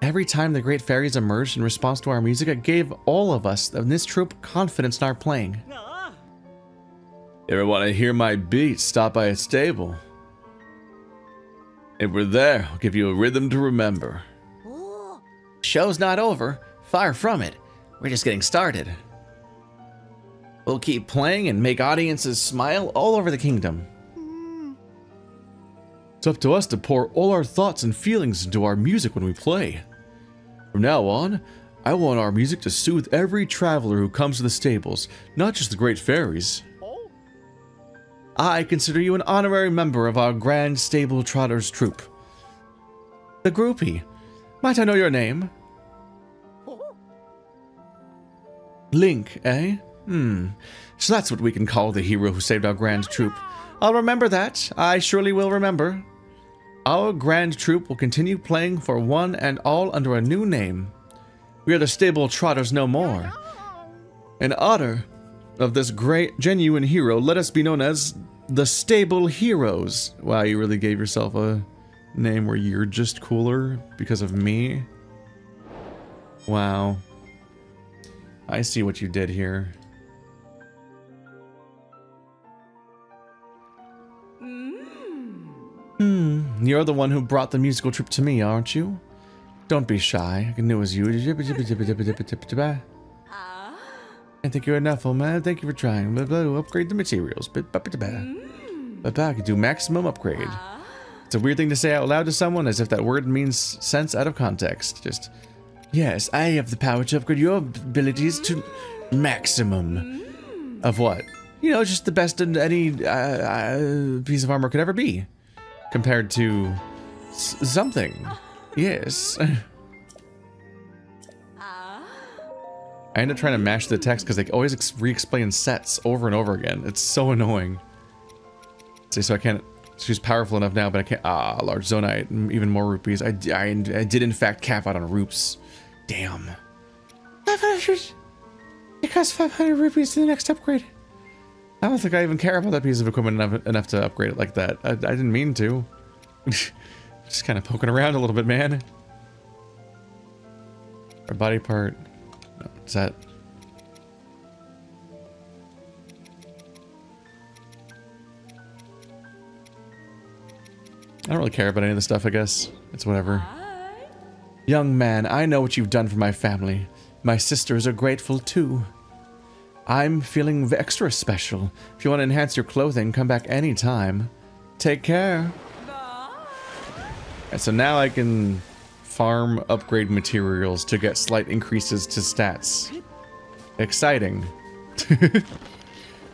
Every time the great fairies emerged in response to our music, it gave all of us in this troupe confidence in our playing. Ever want to hear my beat? Stop by a stable. If we're there, I'll give you a rhythm to remember. Show's not over. Far from it. We're just getting started. We'll keep playing and make audiences smile all over the kingdom. Mm. It's up to us to pour all our thoughts and feelings into our music when we play. From now on, I want our music to soothe every traveler who comes to the stables, not just the great fairies. Oh. I consider you an honorary member of our Grand Stable Trotters Troupe. The groupie. Might I know your name? Link, eh? Hmm. So that's what we can call the hero who saved our grand troop. I'll remember that. I surely will remember. Our grand troop will continue playing for one and all under a new name. We are the stable trotters no more. In honor of this great, genuine hero, let us be known as the stable heroes. Wow, you really gave yourself a... name where you're just cooler because of me. Wow. I see what you did here. Mm. Hmm. You're the one who brought the musical troupe to me, aren't you? Don't be shy. I can do as you. I think you're enough, old man. Thank you for trying. Blah, blah, blah. Upgrade the materials. Blah, blah, blah, blah. Blah, blah. I can do maximum upgrade. It's a weird thing to say out loud to someone, as if that word means sense out of context. Just, yes, I have the power to upgrade your abilities to maximum. Of what? You know, just the best any uh, piece of armor could ever be. Compared to s something. Yes. I end up trying to mash the text because they always ex re-explain sets over and over again. It's so annoying. See, so I can't. She's powerful enough now, but I can't. Ah, large Zonai, even more rupees. I, I, I did in fact cap out on Rupes. Damn. five hundred. It costs five hundred rupees to the next upgrade. I don't think I even care about that piece of equipment enough, enough to upgrade it like that. I, I didn't mean to. Just kind of poking around a little bit, man. Our body part. No, what's that? I don't really care about any of this stuff, I guess. It's whatever. Hi. Young man, I know what you've done for my family. My sisters are grateful, too. I'm feeling extra special. If you want to enhance your clothing, come back anytime. Take care. And so now I can farm upgrade materials to get slight increases to stats. Exciting.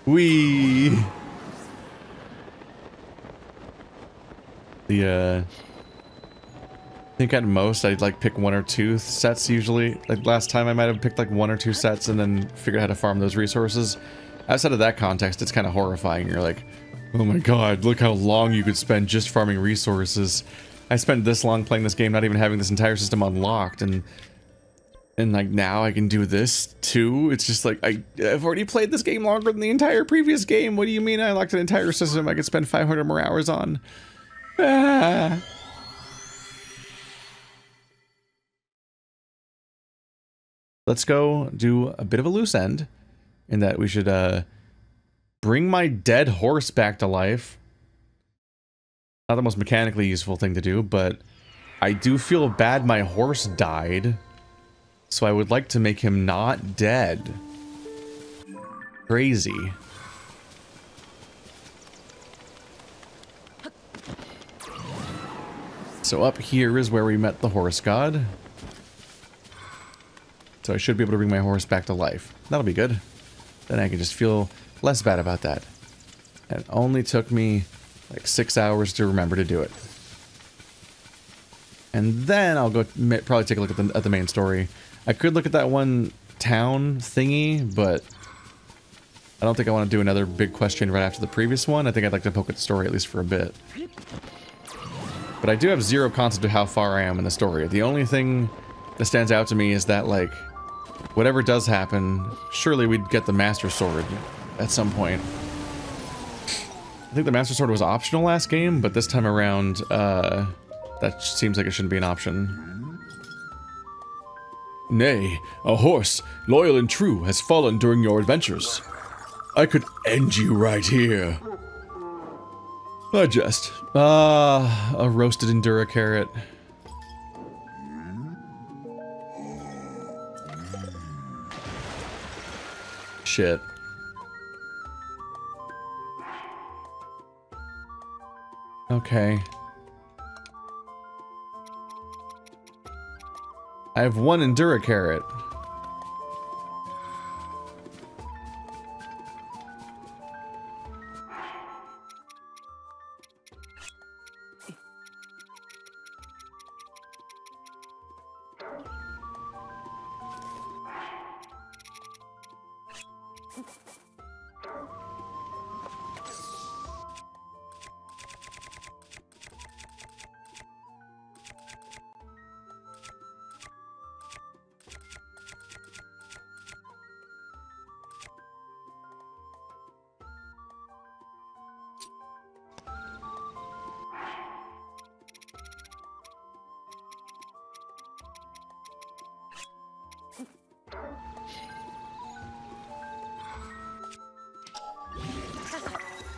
Wee. The, uh, I think at most I'd like pick one or two sets usually. Like last time I might have picked like one or two sets and then figured out how to farm those resources. Outside of that context, it's kind of horrifying. You're like, oh my god, look how long you could spend just farming resources. I spent this long playing this game not even having this entire system unlocked, and and like now I can do this too. It's just like, I, I've already played this game longer than the entire previous game. What do you mean I unlocked an entire system I could spend five hundred more hours on? Ah. Let's go do a bit of a loose end in that we should uh, bring my dead horse back to life. Not the most mechanically useful thing to do, but I do feel bad my horse died, so I would like to make him not dead. Crazy. So up here is where we met the horse god. So I should be able to bring my horse back to life. That'll be good. Then I can just feel less bad about that. And it only took me like six hours to remember to do it. And then I'll go probably take a look at the, at the main story. I could look at that one town thingy, but I don't think I want to do another big question right after the previous one. I think I'd like to poke at the story at least for a bit. But I do have zero concept of how far I am in the story. The only thing that stands out to me is that, like, whatever does happen, surely we'd get the Master Sword at some point. I think the Master Sword was optional last game, but this time around, uh, that seems like it shouldn't be an option. Nay, a horse, loyal and true, has fallen during your adventures. I could end you right here. I just... Ah, uh, a roasted Endura carrot. Shit. Okay. I have one Endura carrot.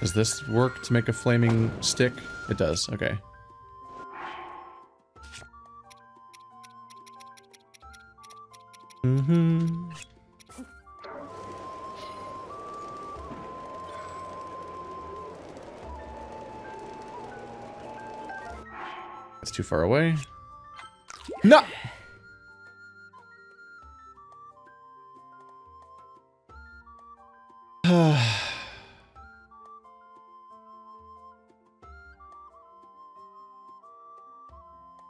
Does this work to make a flaming stick? It does, okay. Mm-hmm. That's too far away. No!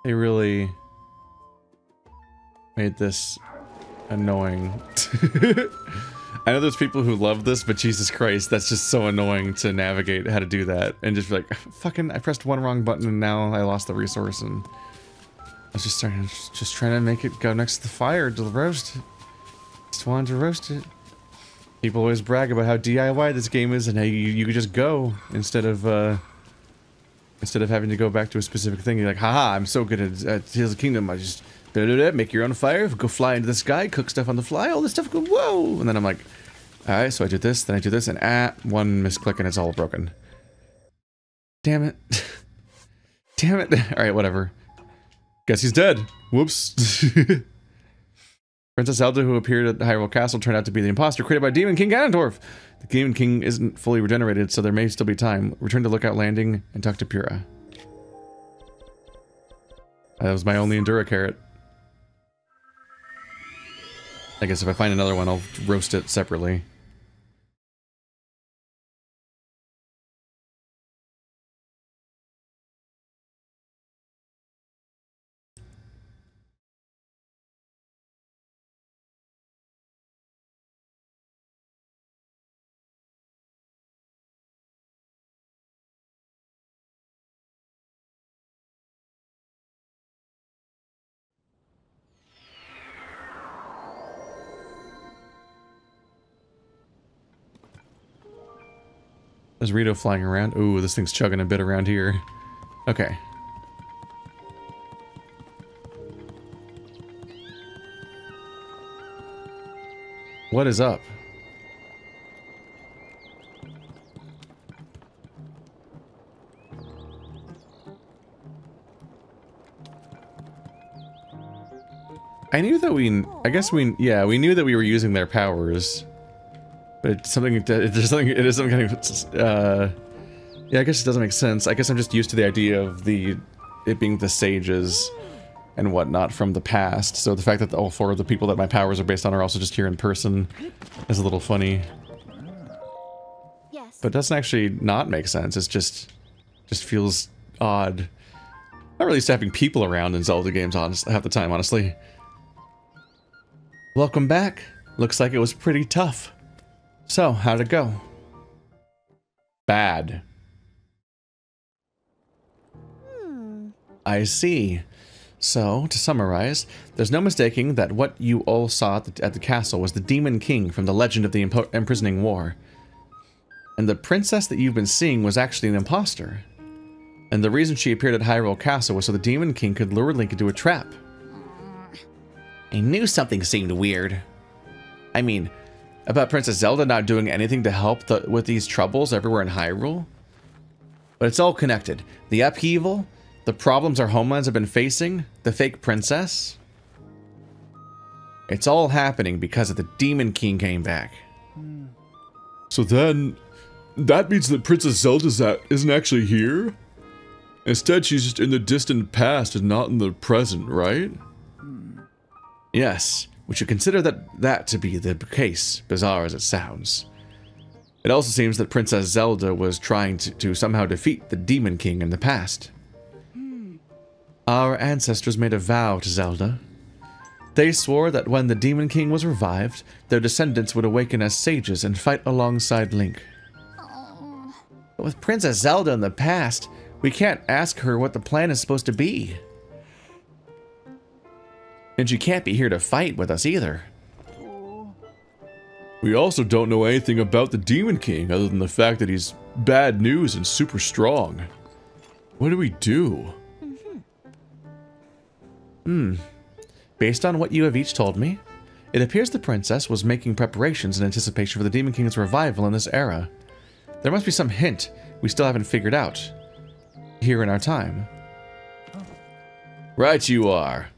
They really made this annoying. I know there's people who love this, but Jesus Christ, that's just so annoying to navigate how to do that. And just be like, fucking, I pressed one wrong button and now I lost the resource. And I was just trying, just trying to make it go next to the fire to roast it. Just wanted to roast it. People always brag about how D I Y this game is and how you, you could just go instead of, uh... Instead of having to go back to a specific thing. You're like, haha, I'm so good at, at Tears of the Kingdom, I just... Da, da, da, make your own fire, go fly into the sky, cook stuff on the fly, all this stuff, go, whoa! And then I'm like, alright, so I did this, then I do this, and ah, one misclick and it's all broken. Damn it. Damn it. Alright, whatever. Guess he's dead. Whoops. Princess Zelda, who appeared at Hyrule Castle, turned out to be the imposter created by Demon King Ganondorf. The Demon King isn't fully regenerated, so there may still be time. Return to Lookout Landing and talk to Pura. That was my only Endura carrot. I guess if I find another one, I'll roast it separately. There's Rito flying around. Ooh, this thing's chugging a bit around here. Okay. What is up? I knew that we... I guess we... Yeah, we knew that we were using their powers. But it's something, there's something, it is some kind of, uh, yeah, I guess it doesn't make sense. I guess I'm just used to the idea of the, it being the sages and whatnot from the past. So the fact that all four of the people that my powers are based on are also just here in person is a little funny. Yes. But it doesn't actually not make sense. It's just, just feels odd. Not really used to having people around in Zelda games, honestly, half the time, honestly. Welcome back. Looks like it was pretty tough. So, how'd it go? Bad. Hmm. I see. So, to summarize, there's no mistaking that what you all saw at the, at the castle was the Demon King from the Legend of the Impo- Imprisoning War. And the princess that you've been seeing was actually an imposter. And the reason she appeared at Hyrule Castle was so the Demon King could lure Link into a trap. I knew something seemed weird. I mean... about Princess Zelda not doing anything to help the, with these troubles everywhere in Hyrule. But it's all connected. The upheaval, the problems our homelands have been facing, the fake princess. It's all happening because of the Demon King came back. So then, that means that Princess Zelda isn't actually here? Instead, she's just in the distant past and not in the present, right? Yes. We should consider that that to be the case, bizarre as it sounds. It also seems that Princess Zelda was trying to, to somehow defeat the Demon King in the past. Hmm. Our ancestors made a vow to Zelda. They swore that when the Demon King was revived, their descendants would awaken as sages and fight alongside Link. Oh. But with Princess Zelda in the past, we can't ask her what the plan is supposed to be. And she can't be here to fight with us either. We also don't know anything about the Demon King other than the fact that he's bad news and super strong. What do we do? Mm-hmm. Hmm. Based on what you have each told me, it appears the princess was making preparations in anticipation for the Demon King's revival in this era. There must be some hint we still haven't figured out here in our time. Right you are.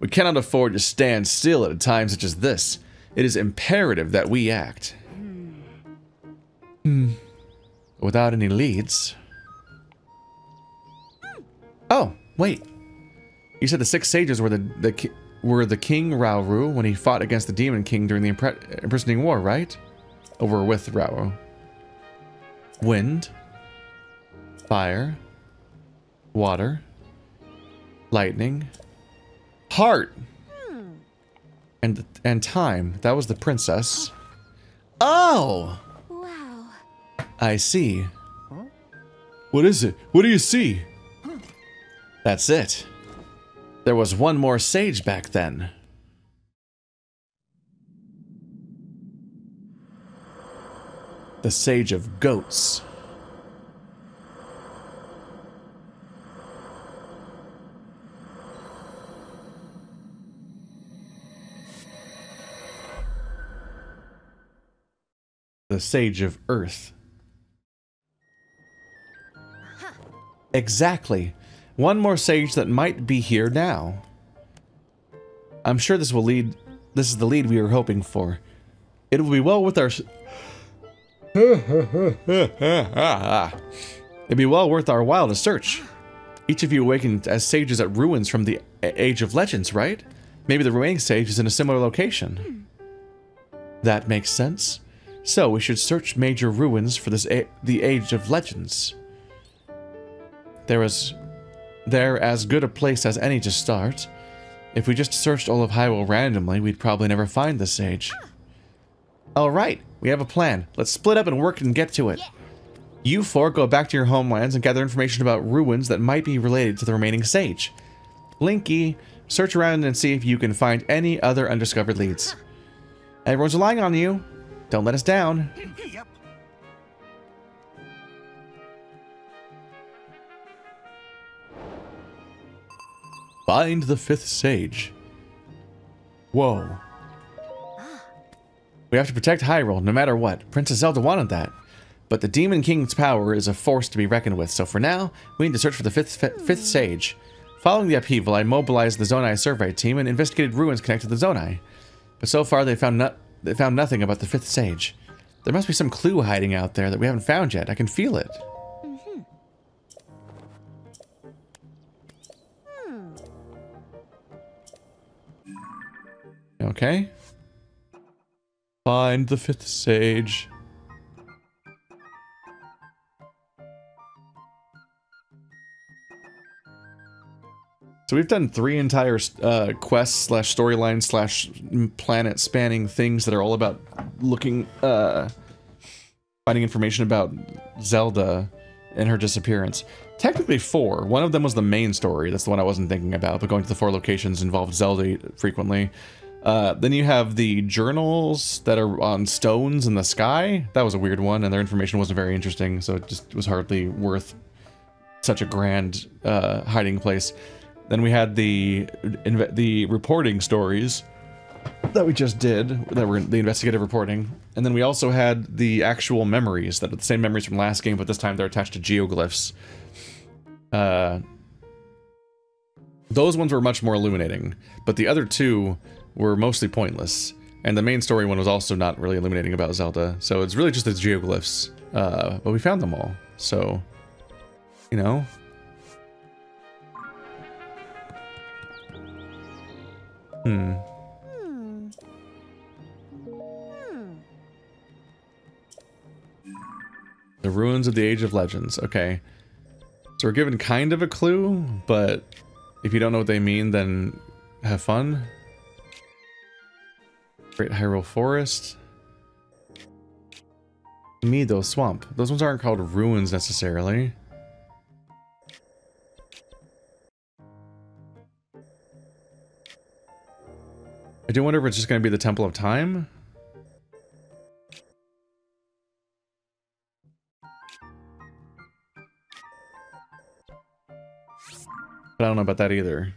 We cannot afford to stand still at a time such as this. It is imperative that we act. Hmm. Without any leads. Oh, wait. You said the six sages were the, the were the King Rauru when he fought against the Demon King during the impre imprisoning war, right? Over with Rauru. Wind. Fire. Water. Lightning. Heart! And and time. That was the princess. Oh! Wow. I see. Huh? What is it? What do you see? Huh. That's it. There was one more sage back then. The Sage of Goats. The Sage of Earth. Exactly. One more sage that might be here now. I'm sure this will lead... This is the lead we were hoping for. It will be well with our... It'd be well worth our while to search. Each of you awakened as sages at ruins from the Age of Legends, right? Maybe the remaining sage is in a similar location. Hmm. That makes sense. So we should search major ruins for this a the Age of Legends. There is there as good a place as any to start. If we just searched all of Hyrule randomly, we'd probably never find the sage. All right. We have a plan. Let's split up and work and get to it. Yeah. You four go back to your homelands and gather information about ruins that might be related to the remaining sage. Linky, search around and see if you can find any other undiscovered leads. Everyone's relying on you. Don't let us down. Yep. Find the fifth sage. Whoa. We have to protect Hyrule, no matter what. Princess Zelda wanted that. But the Demon King's power is a force to be reckoned with, so for now, we need to search for the fifth, fifth Sage. Following the upheaval, I mobilized the Zonai survey team and investigated ruins connected to the Zonai. But so far, they found, no they found nothing about the fifth Sage. There must be some clue hiding out there that we haven't found yet. I can feel it. Mm-hmm. hmm. Okay. Find the fifth sage. So we've done three entire uh, quests slash storyline slash planet spanning things that are all about looking, uh, finding information about Zelda and her disappearance. Technically four. One of them was the main story. That's the one I wasn't thinking about, but going to the four locations involved Zelda frequently. Uh, then you have the journals that are on stones in the sky. That was a weird one, and their information wasn't very interesting, so it just was hardly worth such a grand uh, hiding place. Then we had the the reporting stories that we just did, that were the investigative reporting. And then we also had the actual memories, that are the same memories from last game, but this time they're attached to geoglyphs. Uh, those ones were much more illuminating, but the other two were mostly pointless, and the main story one was also not really illuminating about Zelda, so it's really just the geoglyphs, uh, but we found them all, so, you know. Hmm. Hmm. Hmm. The ruins of the Age of Legends, okay. So we're given kind of a clue, but if you don't know what they mean, then have fun. Great Hyrule Forest. Mido Swamp. Those ones aren't called ruins necessarily. I do wonder if it's just going to be the Temple of Time. But I don't know about that either.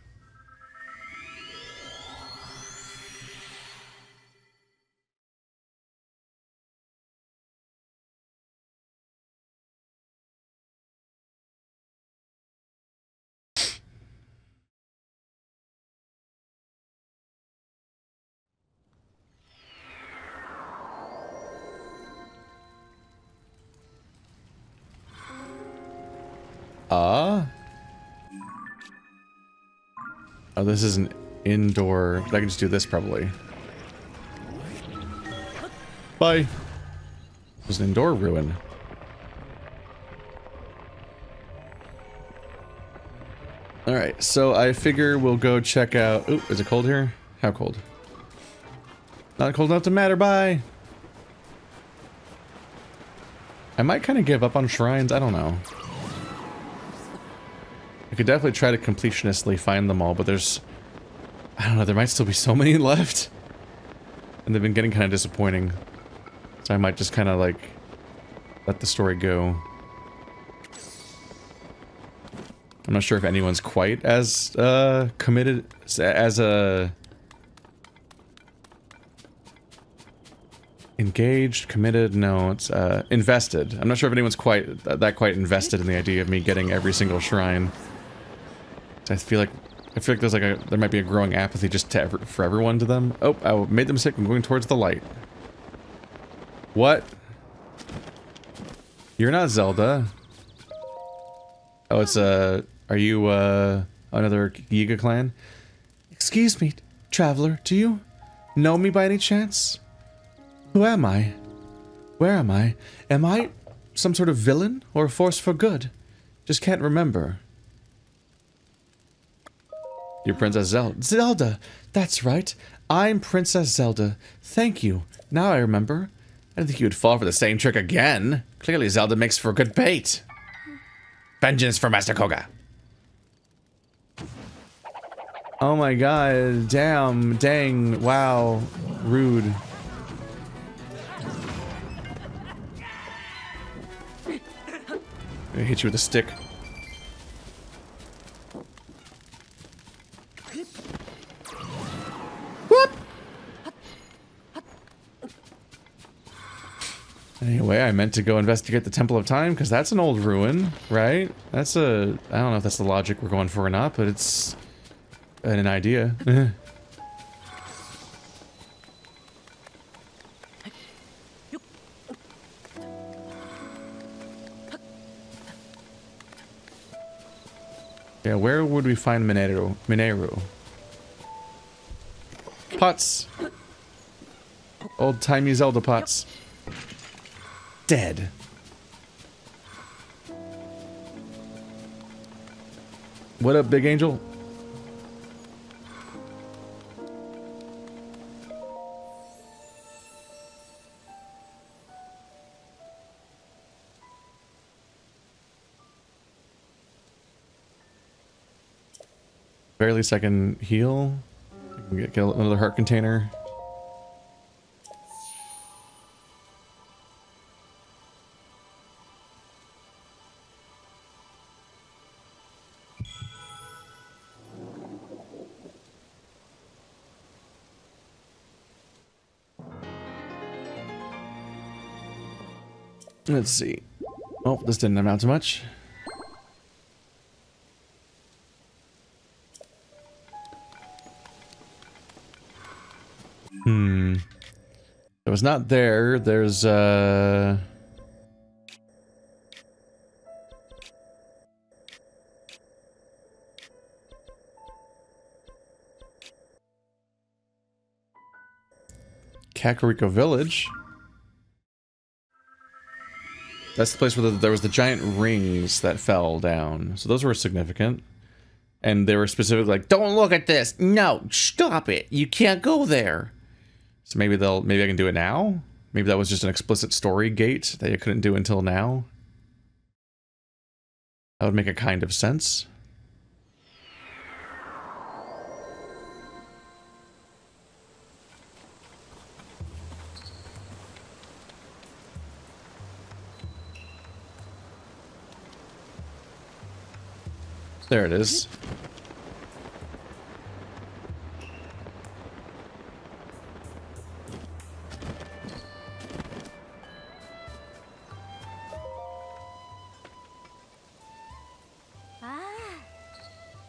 Uh, oh, this is an indoor. I can just do this probably. Bye. It was an indoor ruin. All right, so I figure we'll go check out. Ooh, is it cold here? How cold? Not cold enough to matter. Bye. I might kind of give up on shrines. I don't know. I could definitely try to completionistly find them all, but there's... I don't know, there might still be so many left. And they've been getting kind of disappointing. So I might just kind of, like, let the story go. I'm not sure if anyone's quite as, uh, committed as, a... Uh, engaged, committed, no, it's, uh, invested. I'm not sure if anyone's quite, that quite invested in the idea of me getting every single shrine. I feel like, I feel like there's like a, there might be a growing apathy just to ever, for everyone to them. Oh, I made the mistake, I'm going towards the light. What? You're not Zelda. Oh, it's, uh, are you, uh, another Yiga clan? Excuse me, traveler, do you know me by any chance? Who am I? Where am I? Am I some sort of villain or a force for good? Just can't remember. You're Princess Zelda. Zelda! That's right. I'm Princess Zelda. Thank you. Now I remember. I didn't think you would fall for the same trick again. Clearly Zelda makes for good bait. Vengeance for Master Koga. Oh my god. Damn. Dang. Wow. Rude. I hit you with a stick. Whoop! Anyway, I meant to go investigate the Temple of Time, because that's an old ruin, right? That's a... I don't know if that's the logic we're going for or not, but it's... an idea. Yeah, where would we find Mineru? Mineru. Pots. Old-timey Zelda pots. Dead. What up, Big Angel? At least I can heal. I can get, get another heart container. Let's see. Oh, this didn't amount to much. Hmm. It was not there. There's, uh... Kakariko Village. That's the place where the, there was the giant rings that fell down. So those were significant. And they were specifically like, don't look at this! No! Stop it! You can't go there! So maybe they'll, maybe I can do it now? Maybe that was just an explicit story gate that you couldn't do until now? That would make a kind of sense. There it is.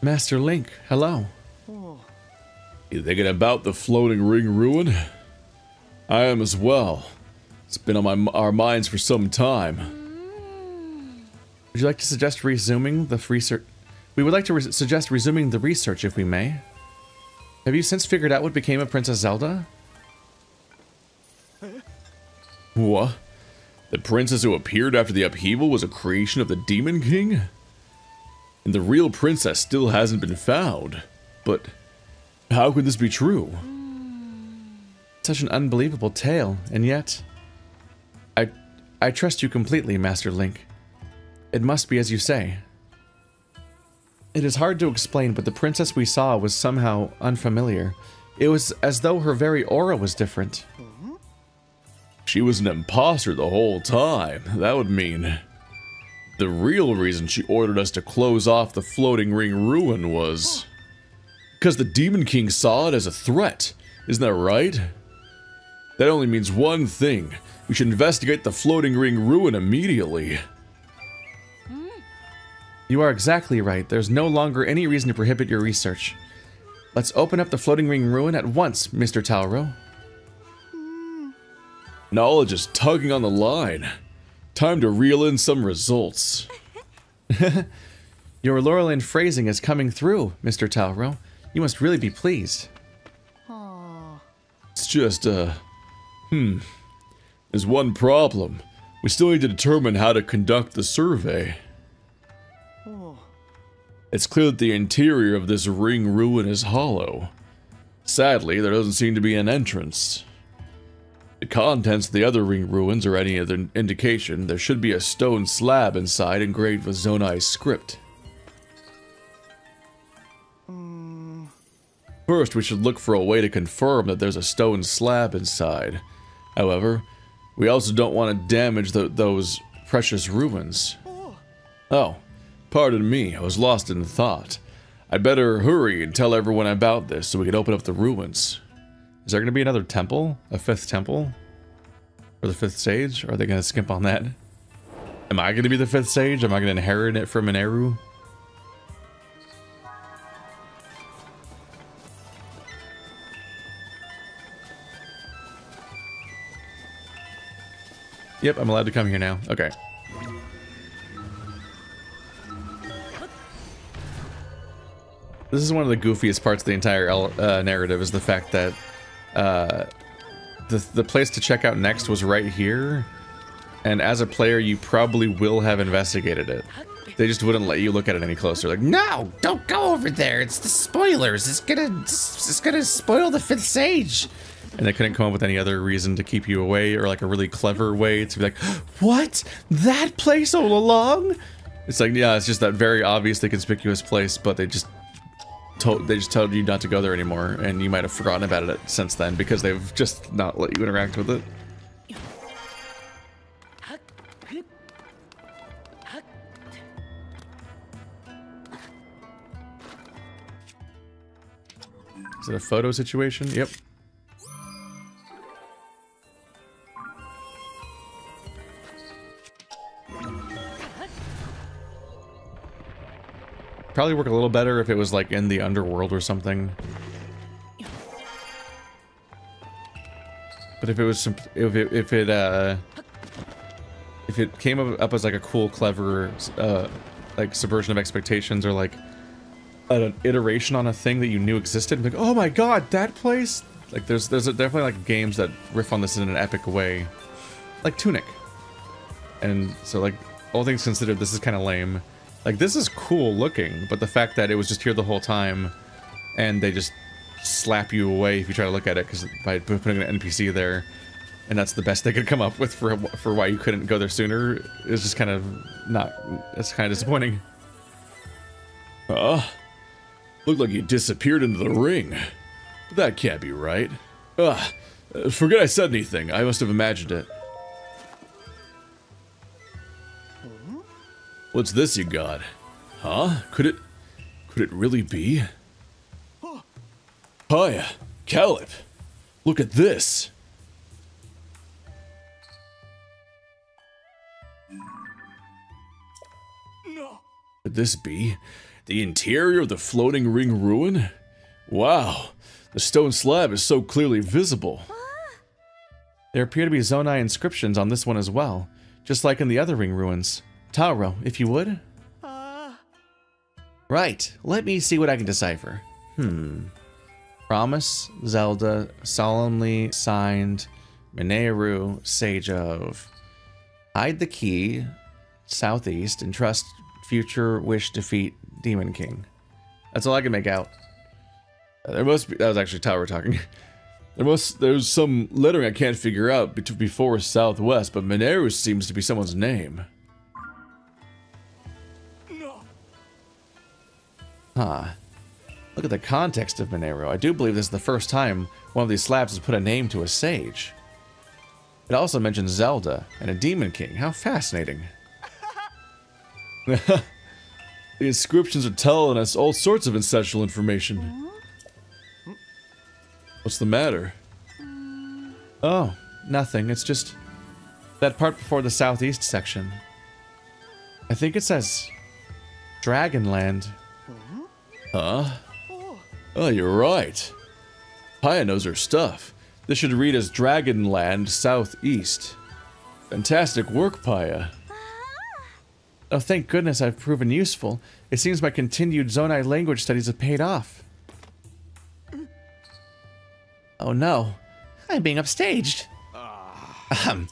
Master Link, hello. You thinking about the floating ring ruin? I am as well. It's been on my, our minds for some time. Would you like to suggest resuming the research? We would like to re suggest resuming the research, if we may. Have you since figured out what became of Princess Zelda? What? The princess who appeared after the upheaval was a creation of the Demon King? And the real princess still hasn't been found. But how could this be true? Such an unbelievable tale, and yet... I I trust you completely, Master Link. It must be as you say. It is hard to explain, but the princess we saw was somehow unfamiliar. It was as though her very aura was different. She was an imposter the whole time. That would mean... the real reason she ordered us to close off the floating ring ruin was... because the Demon King saw it as a threat. Isn't that right? That only means one thing. We should investigate the floating ring ruin immediately. You are exactly right. There's no longer any reason to prohibit your research. Let's open up the floating ring ruin at once, Mister Tauro. Knowledge is tugging on the line. Time to reel in some results. Your Laurelin phrasing is coming through, Mister Tauro. You must really be pleased. Aww. It's just, uh... Hmm. There's one problem. We still need to determine how to conduct the survey. It's clear that the interior of this ring ruin is hollow. Sadly, there doesn't seem to be an entrance. The contents of the other ring ruins or any other indication, there should be a stone slab inside engraved with Zonai's script. Mm. First, we should look for a way to confirm that there's a stone slab inside. However, we also don't want to damage the, those precious ruins. Oh. Pardon me, I was lost in thought. I better hurry and tell everyone about this so we can open up the ruins. Is there going to be another temple? A fifth temple? Or the fifth sage? Or are they going to skimp on that? Am I going to be the fifth sage? Am I going to inherit it from Mineru? Yep, I'm allowed to come here now. Okay. This is one of the goofiest parts of the entire uh, narrative, is the fact that uh, the, the place to check out next was right here, and as a player you probably will have investigated it. They just wouldn't let you look at it any closer. Like, no, don't go over there, it's the spoilers, it's gonna, it's gonna spoil the fifth sage. And they couldn't come up with any other reason to keep you away, or like a really clever way to be like, what? That place all along? It's like, yeah, it's just that very obviously conspicuous place, but they just... Told, they just told you not to go there anymore, and you might have forgotten about it since then because they've just not let you interact with it. Is it a photo situation? Yep. Probably work a little better if it was like in the underworld or something. But if it was some, if it, if it uh, if it came up, up as like a cool, clever, uh, like subversion of expectations or like an iteration on a thing that you knew existed, like, oh my god, that place! Like there's there's definitely like games that riff on this in an epic way, like Tunic. And so like all things considered, this is kind of lame. Like, this is cool looking, but the fact that it was just here the whole time, and they just slap you away if you try to look at it, because by putting an N P C there, and that's the best they could come up with for for why you couldn't go there sooner, is just kind of not. It's kind of disappointing. Oh, looked like you disappeared into the ring. That can't be right. Ugh, forget I said anything. I must have imagined it. What's this you got? Huh? Could it... could it really be? Paya! Calip! Look at this! No. Could this be the interior of the floating ring ruin? Wow! The stone slab is so clearly visible. There appear to be Zonai inscriptions on this one as well, just like in the other ring ruins. Tauro, if you would. Uh. Right, let me see what I can decipher. Hmm. Promise, Zelda, solemnly signed, Mineru, Sage of. Hide the key, southeast, and trust future wish defeat Demon King. That's all I can make out. There must be, that was actually Tauro talking. There was there's some lettering I can't figure out before southwest, but Mineru seems to be someone's name. Huh. Look at the context of Mineru. I do believe this is the first time one of these slabs has put a name to a sage. It also mentions Zelda and a demon king. How fascinating. The inscriptions are telling us all sorts of ancestral information. What's the matter? Oh, nothing. It's just that part before the southeast section. I think it says Dragonland. Huh? Oh, you're right. Paya knows her stuff. This should read as Dragonland Southeast. Fantastic work, Paya. Oh, thank goodness I've proven useful. It seems my continued Zonai language studies have paid off. Oh no, I'm being upstaged. Ahem.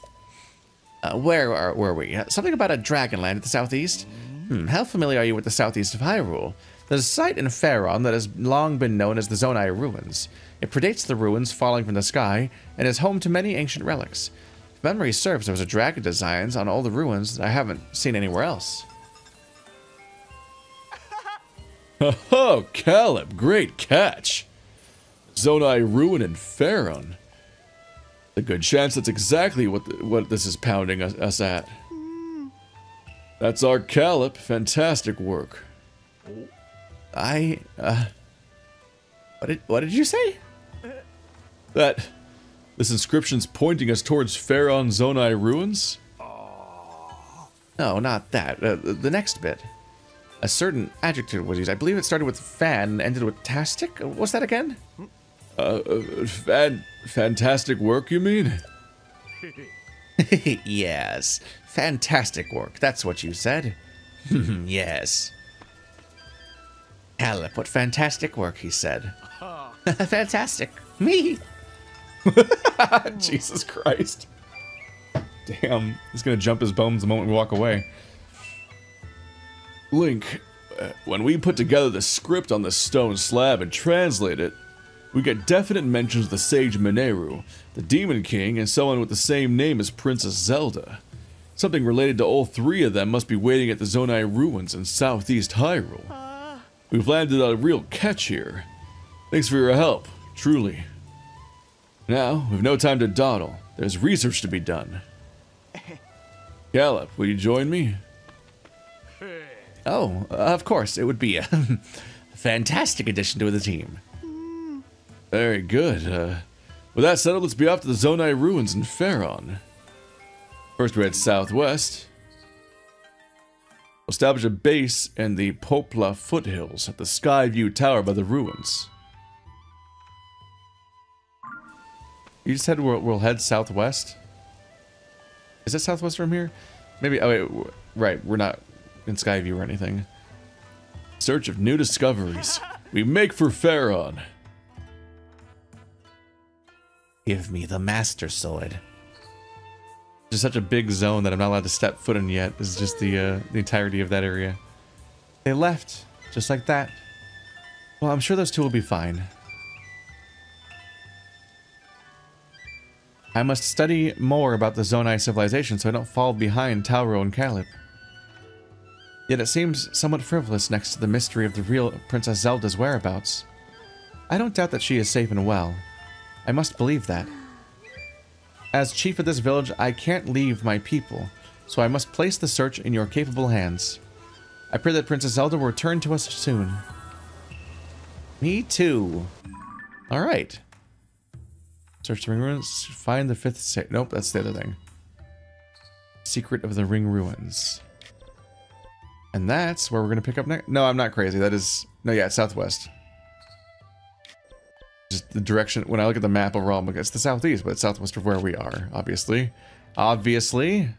Uh, where are, were we? Uh, something about a Dragonland at the southeast? Hmm, how familiar are you with the southeast of Hyrule? There's a site in Feron that has long been known as the Zonai Ruins. It predates the ruins falling from the sky, and is home to many ancient relics. If memory serves, there was a dragon designs on all the ruins that I haven't seen anywhere else. Oh, Calip, great catch! Zonai Ruin in Feron. A good chance that's exactly what the, what this is pounding us, us at. That's our Calip, fantastic work. I, uh, what did, what did you say? That this inscription's pointing us towards Faron Zonai ruins? No, not that. Uh, the next bit. A certain adjective was used. I believe it started with fan and ended with tastic? What's that again? Uh, uh fan, fantastic work, you mean? Yes. Fantastic work. That's what you said. Yes. Calip, what fantastic work, he said. Fantastic. Me. Jesus Christ. Damn. He's going to jump his bones the moment we walk away. Link, uh, when we put together the script on the stone slab and translate it, we get definite mentions of the sage Mineru, the demon king, and someone with the same name as Princess Zelda. Something related to all three of them must be waiting at the Zonai ruins in southeast Hyrule. Uh. We've landed a real catch here. Thanks for your help, truly. Now, we've no time to dawdle. There's research to be done. Calip, will you join me? Oh, uh, of course. It would be a fantastic addition to the team. Very good. Uh, with that settled, let's be off to the Zonai ruins in Feron. First, we head southwest. Establish a base in the Popla foothills at the Skyview Tower by the ruins. You said we'll, we'll head southwest? Is that southwest from here? Maybe, oh wait, right, we're not in Skyview or anything. Search of new discoveries. We make for Feron. Give me the Master Sword. Just such a big zone that I'm not allowed to step foot in yet. This is just the uh, the entirety of that area. They left, just like that. Well, I'm sure those two will be fine. I must study more about the Zonai civilization so I don't fall behind Tauro and Calip. Yet it seems somewhat frivolous next to the mystery of the real Princess Zelda's whereabouts. I don't doubt that she is safe and well. I must believe that. As chief of this village, I can't leave my people, so I must place the search in your capable hands. I pray that Princess Zelda will return to us soon. Me too. Alright. Search the ring ruins. Find the fifth sa- Nope, that's the other thing. Secret of the ring ruins. And that's where we're going to pick up next. No, I'm not crazy. That is... No, yeah, it's southwest. Just the direction, when I look at the map overall, I'm like, it's the southeast, but it's southwest of where we are, obviously. Obviously.